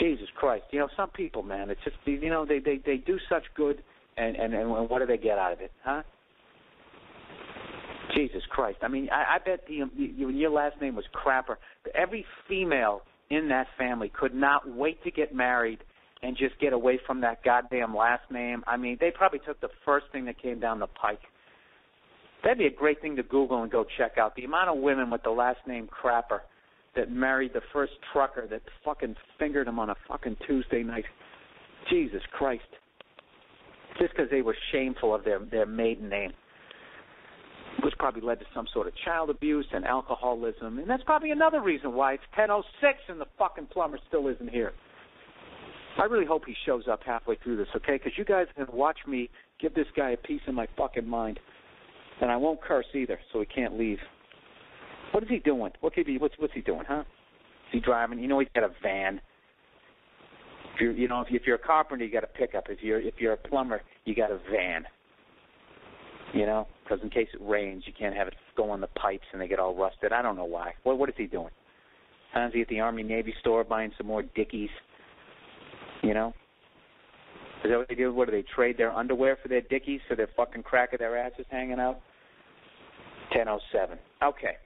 Jesus Christ. You know, some people, man, it's just, you know, they do such good, and what do they get out of it, huh? Jesus Christ. I mean, I bet your last name was Crapper. Every female in that family could not wait to get married and just get away from that goddamn last name. I mean, they probably took the first thing that came down the pike. That'd be a great thing to Google and go check out. The amount of women with the last name Crapper that married the first trucker that fucking fingered him on a fucking Tuesday night. Jesus Christ. Just because they were shameful of their maiden name, which probably led to some sort of child abuse and alcoholism. And that's probably another reason why it's 10:06 and the fucking plumber still isn't here. I really hope he shows up halfway through this, okay? Because you guys can watch me give this guy a piece of my fucking mind. And I won't curse either, so he can't leave. What is he doing? What's he doing, huh? Is he driving? You know he's got a van. If you're a carpenter, you got a pickup. If you're a plumber, you got a van. You know, because in case it rains, you can't have it go on the pipes and they get all rusted. I don't know why. What is he doing? Is he at the Army Navy store buying some more Dickies? You know? Is that what they do? What do they trade their underwear for their Dickies so their fucking crack of their ass is hanging out? 10:07. Okay.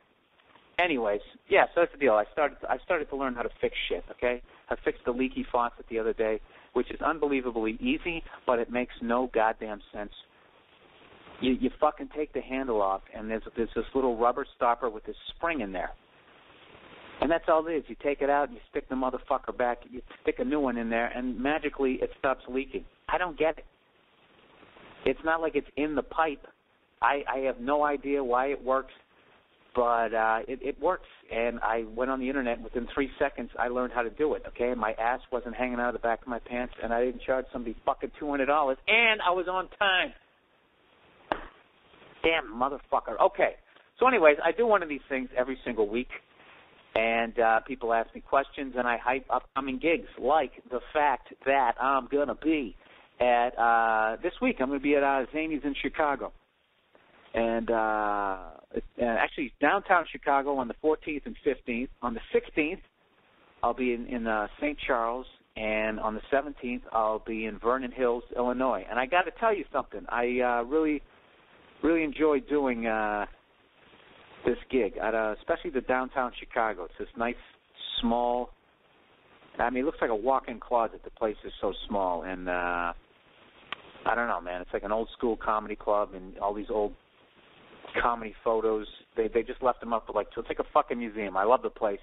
Anyways, yeah, so that's the deal. I started to learn how to fix shit, okay? I fixed the leaky faucet the other day, which is unbelievably easy, but it makes no goddamn sense. You fucking take the handle off, and there's this little rubber stopper with this spring in there. And that's all it is. You take it out, and you stick the motherfucker back, you stick a new one in there, and magically it stops leaking. I don't get it. It's not like it's in the pipe. I have no idea why it works, but it works. And I went on the Internet. Within 3 seconds, I learned how to do it, okay? My ass wasn't hanging out of the back of my pants, and I didn't charge somebody fucking $200, and I was on time. Damn motherfucker. Okay. So anyways, I do one of these things every single week, and people ask me questions, and I hype upcoming gigs, like the fact that I'm going to be at, this week, I'm going to be at Zanies in Chicago. And actually, downtown Chicago on the 14th and 15th. On the 16th, I'll be in St. Charles, and on the 17th, I'll be in Vernon Hills, Illinois. And I got to tell you something. I really enjoy doing this gig, at, especially the downtown Chicago. It's this nice, small, I mean, it looks like a walk-in closet. The place is so small, and I don't know, man. It's like an old-school comedy club, and all these old comedy photos. They just left them up for like two. It's like a fucking museum. I love the place,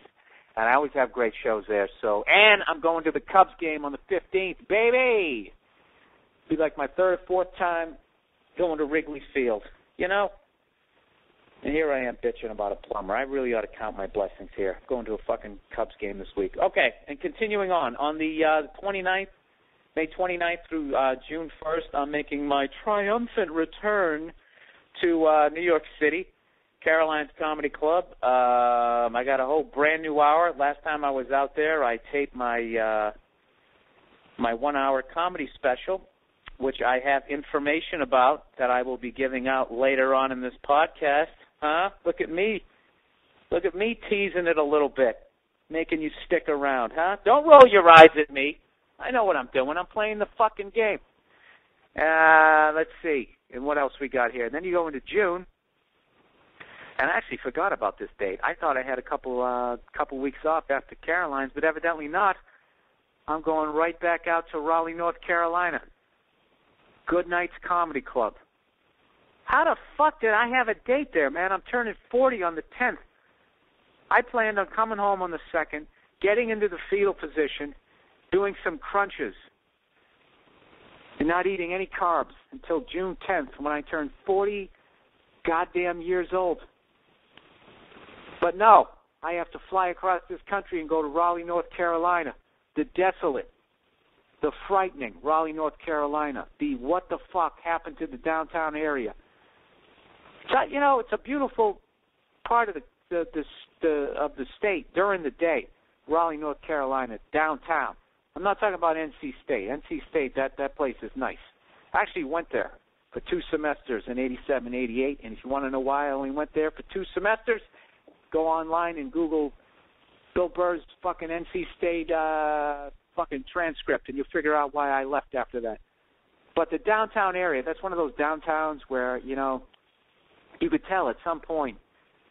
and I always have great shows there. So, and I'm going to the Cubs game on the 15th, baby. It'll be like my third or fourth time going to Wrigley Field, you know? And here I am bitching about a plumber. I really ought to count my blessings here. I'm going to a fucking Cubs game this week. Okay, and continuing on the 29th, May 29th through June 1st, I'm making my triumphant return to New York City, Caroline's Comedy Club. I got a whole brand-new hour. Last time I was out there, I taped my one-hour comedy special, which I have information about that I will be giving out later on in this podcast. Huh? Look at me. Look at me teasing it a little bit, making you stick around, huh? Don't roll your eyes at me. I know what I'm doing. I'm playing the fucking game. Let's see. And what else we got here? And then you go into June, and I actually forgot about this date. I thought I had a couple weeks off after Caroline's, but evidently not. I'm going right back out to Raleigh, North Carolina. Good Nights Comedy Club. How the fuck did I have a date there, man? I'm turning 40 on the 10th. I planned on coming home on the 2nd, getting into the fetal position, doing some crunches, and not eating any carbs until June 10th when I turned 40 goddamn years old. But no, I have to fly across this country and go to Raleigh, North Carolina, the desolate, the frightening Raleigh, North Carolina, the what the fuck happened to the downtown area. So, you know, it's a beautiful part of the state during the day, Raleigh, North Carolina, downtown. I'm not talking about NC State. NC State, that place is nice. I actually went there for 2 semesters in 87, 88, and if you want to know why I only went there for 2 semesters, go online and Google Bill Burr's fucking NC State fucking transcript, and you'll figure out why I left after that. But the downtown area, that's one of those downtowns where, you know, you could tell at some point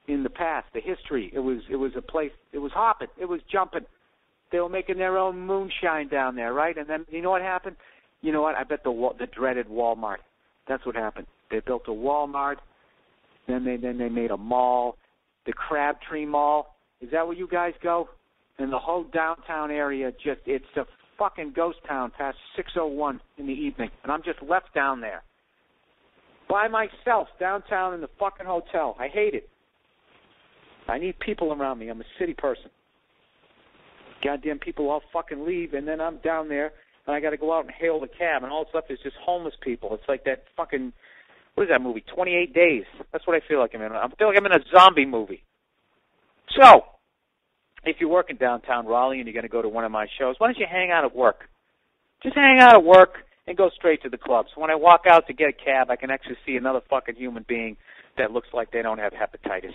in the past, the history, it was a place, it was hopping, it was jumping. They were making their own moonshine down there, right? And then you know what happened? You know what? I bet the dreaded Walmart. That's what happened. They built a Walmart. Then they made a mall, the Crabtree Mall. Is that where you guys go? And the whole downtown area just, it's a fucking ghost town past 6:01 in the evening. And I'm just left down there by myself downtown in the fucking hotel. I hate it. I need people around me. I'm a city person. Goddamn people all fucking leave, and then I'm down there, and I got to go out and hail the cab, and all that's left is just homeless people. It's like that fucking, what is that movie, 28 Days. That's what I feel like I'm in. I feel like I'm in a zombie movie. So, if you work in downtown Raleigh and you're going to go to one of my shows, why don't you hang out at work? Just hang out at work and go straight to the club. So when I walk out to get a cab, I can actually see another fucking human being that looks like they don't have hepatitis.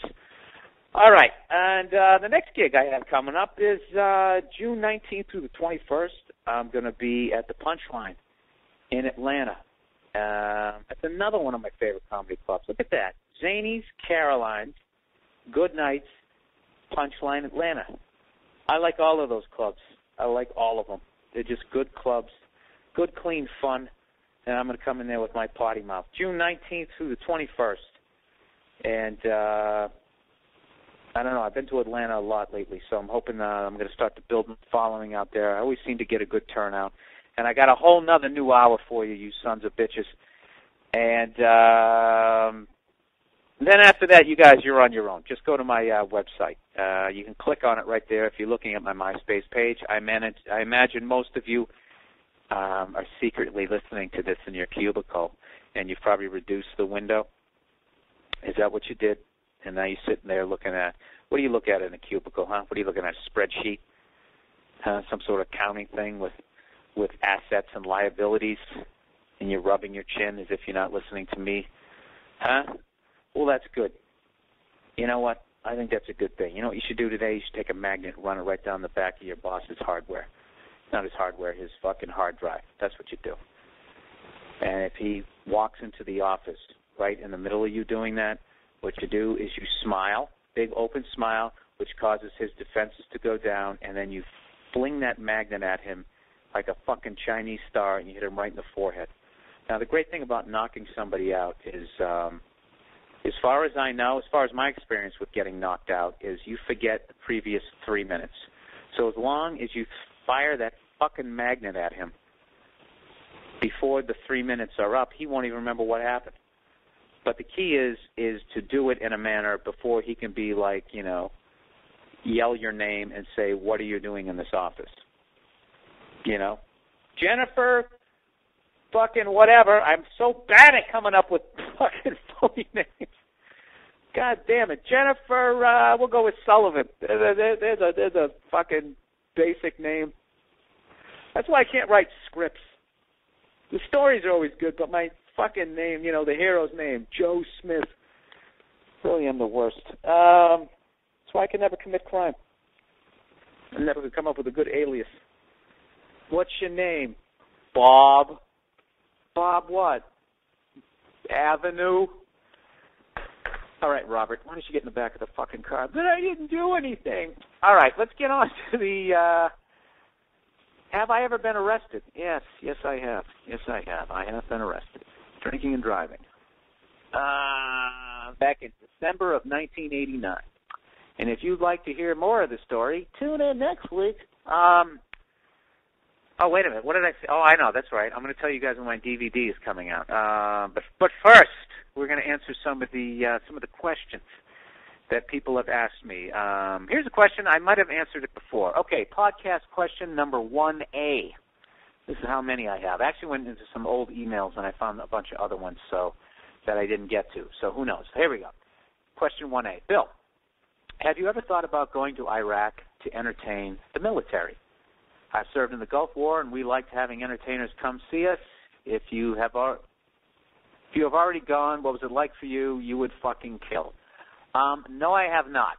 All right, and the next gig I have coming up is June 19th through the 21st. I'm going to be at the Punchline in Atlanta. That's another one of my favorite comedy clubs. Look at that. Zanies, Caroline's, Good Nights, Punchline, Atlanta. I like all of those clubs. I like all of them. They're just good clubs, good, clean fun, and I'm going to come in there with my potty mouth. June 19th through the 21st, and... I don't know. I've been to Atlanta a lot lately, so I'm hoping I'm going to start to build a following out there. I always seem to get a good turnout. And I got a whole nother new hour for you, you sons of bitches. And then after that, you guys, you're on your own. Just go to my website. You can click on it right there if you're looking at my MySpace page. I imagine most of you are secretly listening to this in your cubicle, and you've probably reduced the window. Is that what you did? And now you're sitting there looking at, what do you look at in a cubicle, huh? What are you looking at, a spreadsheet? Some sort of counting thing with assets and liabilities, and you're rubbing your chin as if you're not listening to me, huh? Well, that's good. You know what? I think that's a good thing. You know what you should do today? You should take a magnet and run it right down the back of your boss's hardware. Not his hardware, his fucking hard drive. That's what you do. And if he walks into the office right in the middle of you doing that, what you do is you smile, big open smile, which causes his defenses to go down, and then you fling that magnet at him like a fucking Chinese star, and you hit him right in the forehead. Now, the great thing about knocking somebody out is, as far as I know, as far as my experience with getting knocked out, is you forget the previous 3 minutes. So as long as you fire that fucking magnet at him before the 3 minutes are up, he won't even remember what happened. But the key is to do it in a manner before he can be like, you know, yell your name and say, what are you doing in this office? You know, Jennifer fucking whatever. I'm so bad at coming up with fucking funny names. God damn it. Jennifer, we'll go with Sullivan. There's a fucking basic name. That's why I can't write scripts. The stories are always good, but my fucking name, you know, the hero's name, Joe Smith. Really am the worst. That's why I can never commit crime. I never could come up with a good alias. What's your name? Bob. Bob what? Avenue. All right, Robert, why don't you get in the back of the fucking car? But I didn't do anything. All right, let's get on to the... Have I ever been arrested? Yes. Yes, I have. Yes, I have. I have been arrested. Drinking and driving. Back in December of 1989. And if you'd like to hear more of the story, tune in next week. Oh, wait a minute. What did I say? Oh, I know. That's right. I'm going to tell you guys when my DVD is coming out. But first, we're going to answer some of the questions that people have asked me. Here's a question. I might have answered it before. Okay, podcast question number 1A. This is how many I have. I actually went into some old emails, and I found a bunch of other ones so that I didn't get to. So who knows? Here we go. Question 1A. Bill, have you ever thought about going to Iraq to entertain the military? I served in the Gulf War, and we liked having entertainers come see us. If you have already gone, what was it like for you? You would fucking kill. No, I have not.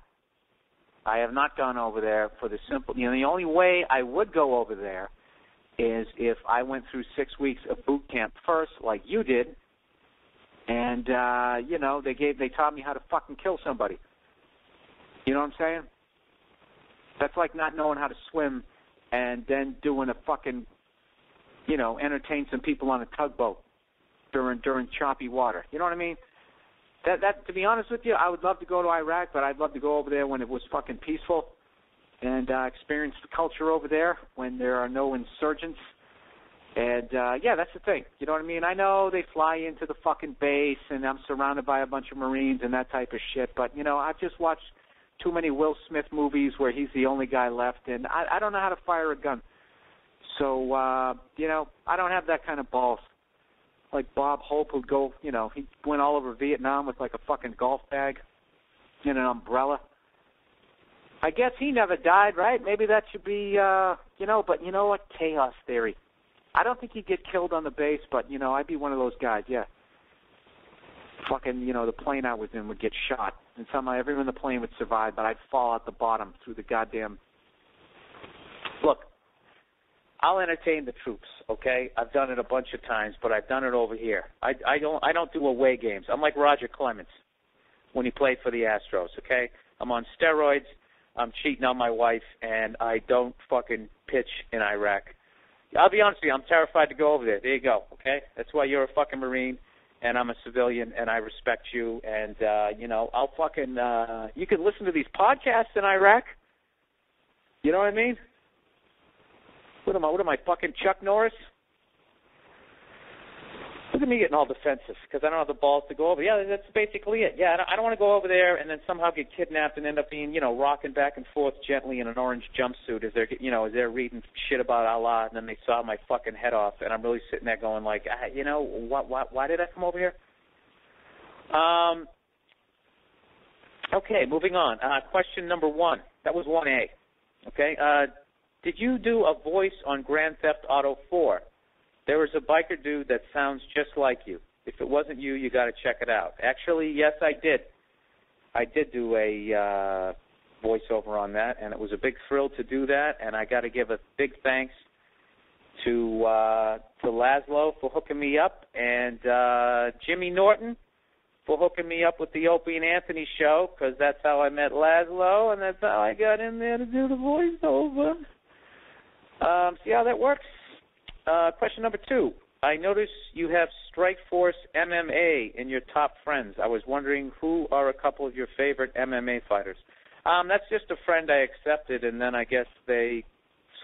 I have not gone over there for the simple, you know, the only way I would go over there is if I went through 6 weeks of boot camp first, like you did, and, you know, they taught me how to fucking kill somebody. You know what I'm saying? That's like not knowing how to swim and then doing a fucking, you know, entertain some people on a tugboat during choppy water. You know what I mean? That to be honest with you, I would love to go to Iraq, but I'd love to go over there when it was fucking peaceful and experience the culture over there when there are no insurgents. And, yeah, that's the thing. You know what I mean? I know they fly into the fucking base and I'm surrounded by a bunch of Marines and that type of shit, but, you know, I've just watched too many Will Smith movies where he's the only guy left, and I don't know how to fire a gun. So, you know, I don't have that kind of balls. Like Bob Hope would go, you know, he went all over Vietnam with like a fucking golf bag and an umbrella. I guess he never died, right? Maybe that should be, you know, but you know what? Chaos theory. I don't think he'd get killed on the base, but, you know, I'd be one of those guys, yeah. Fucking, you know, the plane I was in would get shot, and somehow everyone in the plane would survive, but I'd fall out the bottom through the goddamn... Look, I'll entertain the troops, okay? I've done it a bunch of times, but I've done it over here. I don't do away games. I'm like Roger Clemens when he played for the Astros, okay? I'm on steroids, I'm cheating on my wife, and I don't fucking pitch in Iraq. I'll be honest with you, I'm terrified to go over there. There you go, okay? That's why you're a fucking Marine. And I'm a civilian, and I respect you, and, you know, I'll fucking, you can listen to these podcasts in Iraq. You know what I mean? What am I, fucking Chuck Norris? Look at me getting all defensive, because I don't have the balls to go over. Yeah, that's basically it. Yeah, I don't want to go over there and then somehow get kidnapped and end up being, you know, rocking back and forth gently in an orange jumpsuit as they're, you know, as they're reading shit about Allah, and then they saw my fucking head off, and I'm really sitting there going like, you know, why did I come over here? Okay, moving on. Question number one. That was 1A. Okay. Did you do a voice on Grand Theft Auto 4? There was a biker dude that sounds just like you. If it wasn't you, you got to check it out. Actually, yes, I did. I did do a voiceover on that, and it was a big thrill to do that. And I got to give a big thanks to Laszlo for hooking me up, and Jimmy Norton for hooking me up with the Opie and Anthony show, because that's how I met Laszlo, and that's how I got in there to do the voiceover. See how that works? Question number two. I notice you have Strikeforce MMA in your top friends. I was wondering who are a couple of your favorite MMA fighters. That's just a friend I accepted, and then I guess they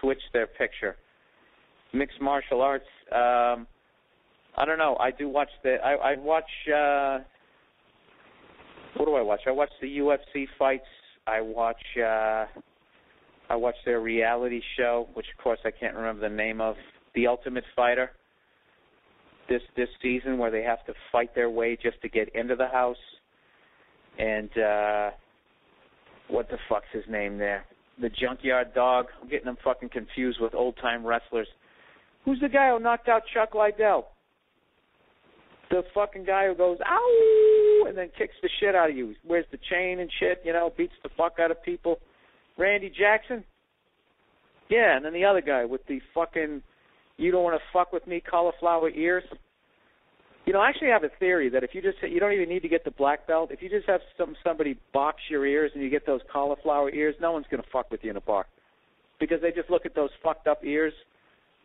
switched their picture. Mixed martial arts. I don't know. I do watch the. I watch. What do I watch? I watch the UFC fights. I watch their reality show, which of course I can't remember the name of. The Ultimate Fighter, this season where they have to fight their way just to get into the house. And what the fuck's his name there? The Junkyard Dog. I'm getting them fucking confused with old-time wrestlers. Who's the guy who knocked out Chuck Liddell? The fucking guy who goes, ow, and then kicks the shit out of you. Wears the chain and shit, you know, beats the fuck out of people. Randy Jackson? Yeah, and then the other guy with the fucking... You don't want to fuck with me, cauliflower ears. You know, I actually have a theory that if you just, you don't even need to get the black belt. If you just have somebody box your ears and you get those cauliflower ears, no one's going to fuck with you in a bar. Because they just look at those fucked up ears,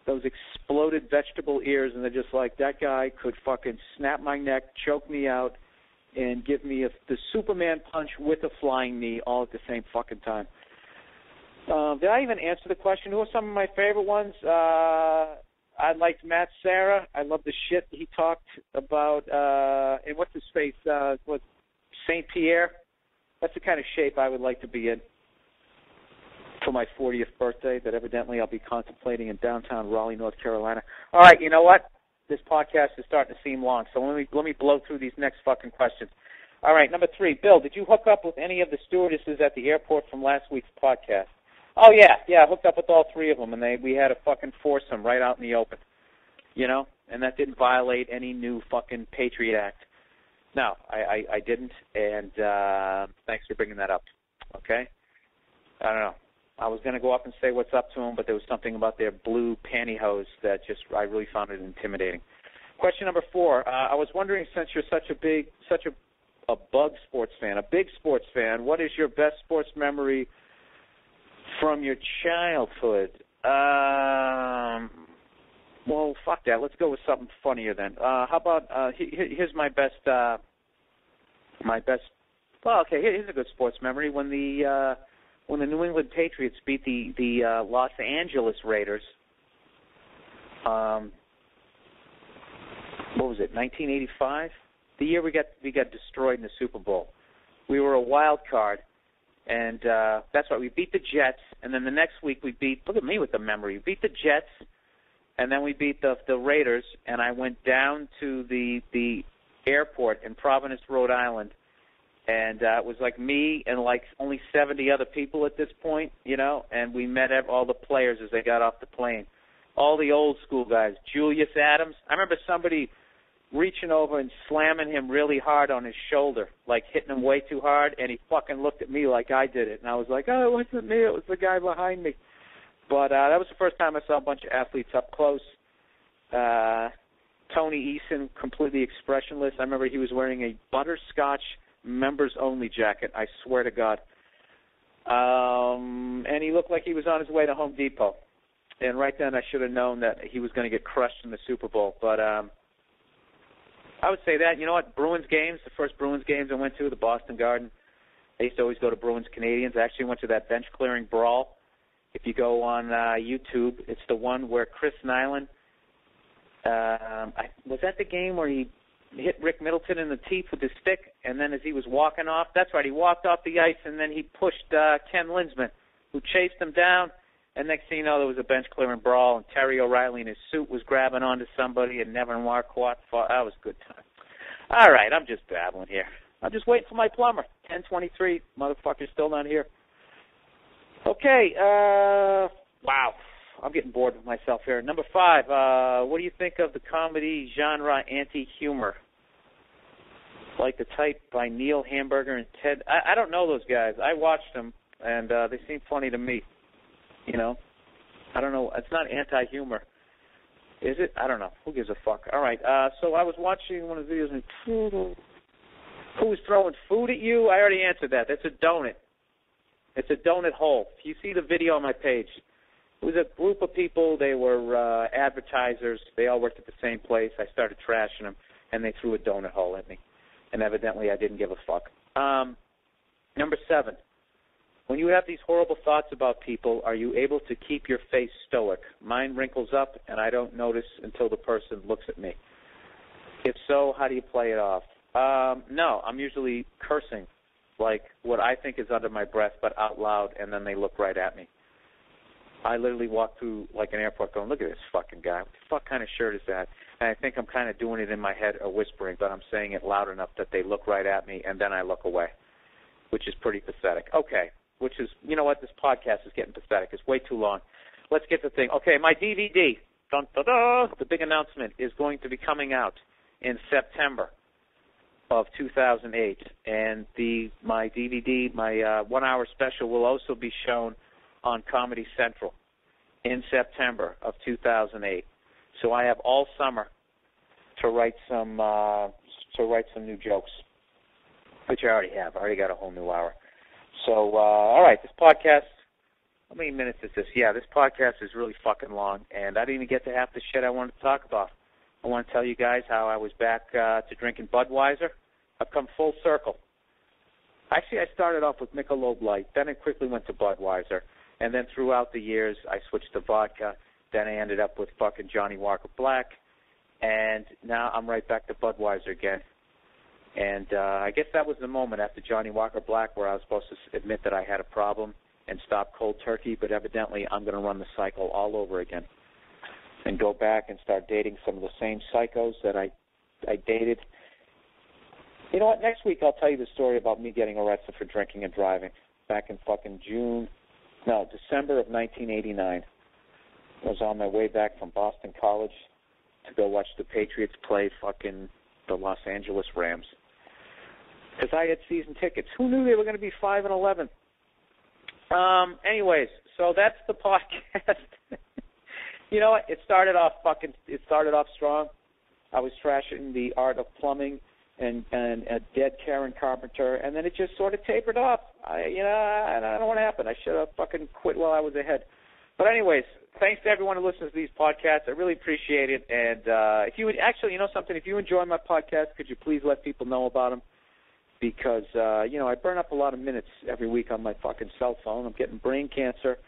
those exploded vegetable ears, and they're just like, that guy could fucking snap my neck, choke me out, and give me the Superman punch with a flying knee all at the same fucking time. Did I even answer the question? Who are some of my favorite ones? I liked Matt Serra. I love the shit he talked about. And what's his face? What, St. Pierre? That's the kind of shape I would like to be in for my 40th birthday that evidently I'll be contemplating in downtown Raleigh, North Carolina. All right, you know what? This podcast is starting to seem long, so let me blow through these next fucking questions. All right, number three. Bill, did you hook up with any of the stewardesses at the airport from last week's podcast? Oh, yeah, I hooked up with all three of them, and we had a fucking foursome right out in the open, you know, and that didn't violate any new fucking Patriot Act. No, I didn't, and thanks for bringing that up, okay? I don't know. I was going to go up and say what's up to them, but there was something about their blue pantyhose that just I really found it intimidating. Question number 4. I was wondering, since you're such a big sports fan, what is your best sports memory from your childhood? Well, fuck that. Let's go with something funnier then. How about here's my best Well, okay, here's a good sports memory when the New England Patriots beat the Los Angeles Raiders. What was it? 1985, the year we got destroyed in the Super Bowl. We were a wild card, and that's why we beat the Jets. And then the next week we beat. Look at me with the memory. We beat the Jets, and then we beat the Raiders. And I went down to the airport in Providence, Rhode Island. And it was like me and like only 70 other people at this point, you know, and we met all the players as they got off the plane, all the old school guys, Julius Adams. I remember somebody reaching over and slamming him really hard on his shoulder, like hitting him way too hard, and he fucking looked at me like I did it. And I was like, oh, it wasn't me, it was the guy behind me. But that was the first time I saw a bunch of athletes up close. Tony Eason, completely expressionless. I remember he was wearing a butterscotch members-only jacket, I swear to God. And he looked like he was on his way to Home Depot. And right then I should have known that he was going to get crushed in the Super Bowl. But I would say that. You know what, Bruins games, the first Bruins games I went to, the Boston Garden, I used to always go to Bruins-Canadians. I actually went to that bench-clearing brawl. If you go on YouTube, it's the one where Chris Nyland, was that the game where he hit Rick Middleton in the teeth with his stick, and then as he was walking off, that's right, he walked off the ice, and then he pushed Ken Linsman, who chased him down, and next thing you know, there was a bench-clearing brawl, and Terry O'Reilly in his suit was grabbing onto somebody, and Nevin Marquardt fought. That was a good time. All right, I'm just babbling here. I'm just waiting for my plumber. 10:23, motherfucker's still not here. Okay, wow. I'm getting bored with myself here. Number 5, what do you think of the comedy genre anti-humor? Like The Type by Neil Hamburger and Ted. I don't know those guys. I watched them, and they seem funny to me. You know? I don't know. It's not anti-humor. Is it? I don't know. Who gives a fuck? All right. So I was watching one of the videos, and who's throwing food at you? I already answered that. That's a donut. It's a donut hole. If you see the video on my page, it was a group of people. They were advertisers. They all worked at the same place. I started trashing them, and they threw a donut hole at me. And evidently, I didn't give a fuck. Number 7, when you have these horrible thoughts about people, are you able to keep your face stoic? Mine wrinkles up, and I don't notice until the person looks at me. If so, how do you play it off? No, I'm usually cursing, like what I think is under my breath, but out loud, and then they look right at me. I literally walk through like an airport going, look at this fucking guy. What the fuck kind of shirt is that? And I think I'm kind of doing it in my head or whispering, but I'm saying it loud enough that they look right at me, and then I look away, which is pretty pathetic. Okay, which is, you know what, this podcast is getting pathetic. It's way too long. Let's get the thing. Okay, my DVD, dun, dun, dun, the big announcement, is going to be coming out in September of 2008. And my DVD, my one-hour special will also be shown on Comedy Central in September of 2008. So I have all summer to write some new jokes, which I already have. I already got a whole new hour. So all right, this podcast. How many minutes is this? Yeah, this podcast is really fucking long, and I didn't even get to half the shit I wanted to talk about. I want to tell you guys how I was back to drinking Budweiser. I've come full circle. Actually, I started off with Michelob Light, then I quickly went to Budweiser. And then throughout the years, I switched to vodka. Then I ended up with fucking Johnny Walker Black. And now I'm right back to Budweiser again. And I guess that was the moment after Johnny Walker Black where I was supposed to admit that I had a problem and stop cold turkey. But evidently, I'm going to run the cycle all over again and go back and start dating some of the same psychos that I dated. You know what? Next week, I'll tell you the story about me getting arrested for drinking and driving back in fucking December of 1989. I was on my way back from Boston College to go watch the Patriots play fucking the Los Angeles Rams. Because I had season tickets. Who knew they were going to be 5-11? Anyways, so that's the podcast. You know what? It started off strong. I was trashing the art of plumbing and a dead Karen Carpenter, and then it just sort of tapered off. I don't know what happened. I should have fucking quit while I was ahead. But anyways, thanks to everyone who listens to these podcasts. I really appreciate it. And if you would actually, you know something, if you enjoy my podcast, could you please let people know about them? Because, I burn up a lot of minutes every week on my fucking cell phone. I'm getting brain cancer,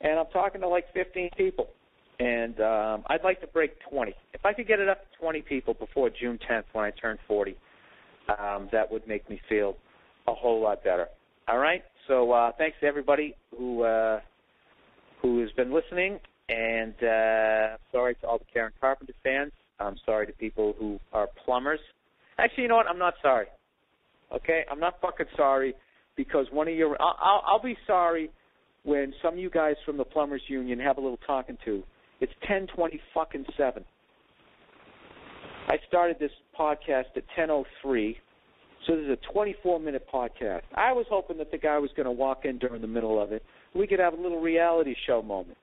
and I'm talking to like 15 people. And I'd like to break 20. If I could get it up to 20 people before June 10th when I turn 40, that would make me feel a whole lot better. All right? So thanks to everybody who has been listening. And sorry to all the Karen Carpenter fans. I'm sorry to people who are plumbers. Actually, you know what? I'm not sorry. Okay? I'm not fucking sorry because one of your – I'll be sorry when some of you guys from the Plumbers Union have a little talking to. It's 10:20 fucking 7. I started this podcast at 10:03, so this is a 24-minute podcast. I was hoping that the guy was going to walk in during the middle of it. We could have a little reality show moment,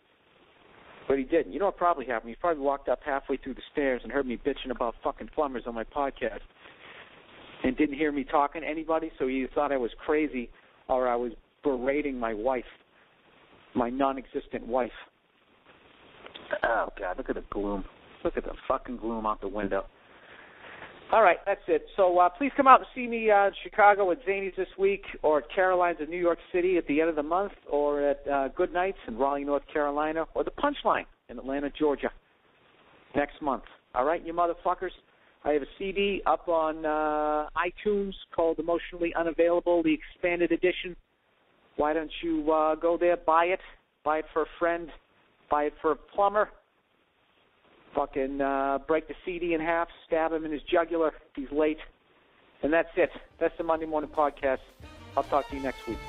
but he didn't. You know what probably happened? He probably walked up halfway through the stairs and heard me bitching about fucking plumbers on my podcast and didn't hear me talking to anybody, so he thought I was crazy or I was berating my wife, my non-existent wife. Oh, God, look at the gloom. Look at the fucking gloom out the window. All right, that's it. So please come out and see me in Chicago at Zanies this week or at Caroline's in New York City at the end of the month or at Good Nights in Raleigh, North Carolina, or the Punchline in Atlanta, Georgia next month. All right, you motherfuckers, I have a CD up on iTunes called Emotionally Unavailable, the expanded edition. Why don't you go there, buy it for a friend. Buy it for a plumber. Fucking break the CD in half, stab him in his jugular if he's late. And that's it. That's the Monday Morning Podcast. I'll talk to you next week.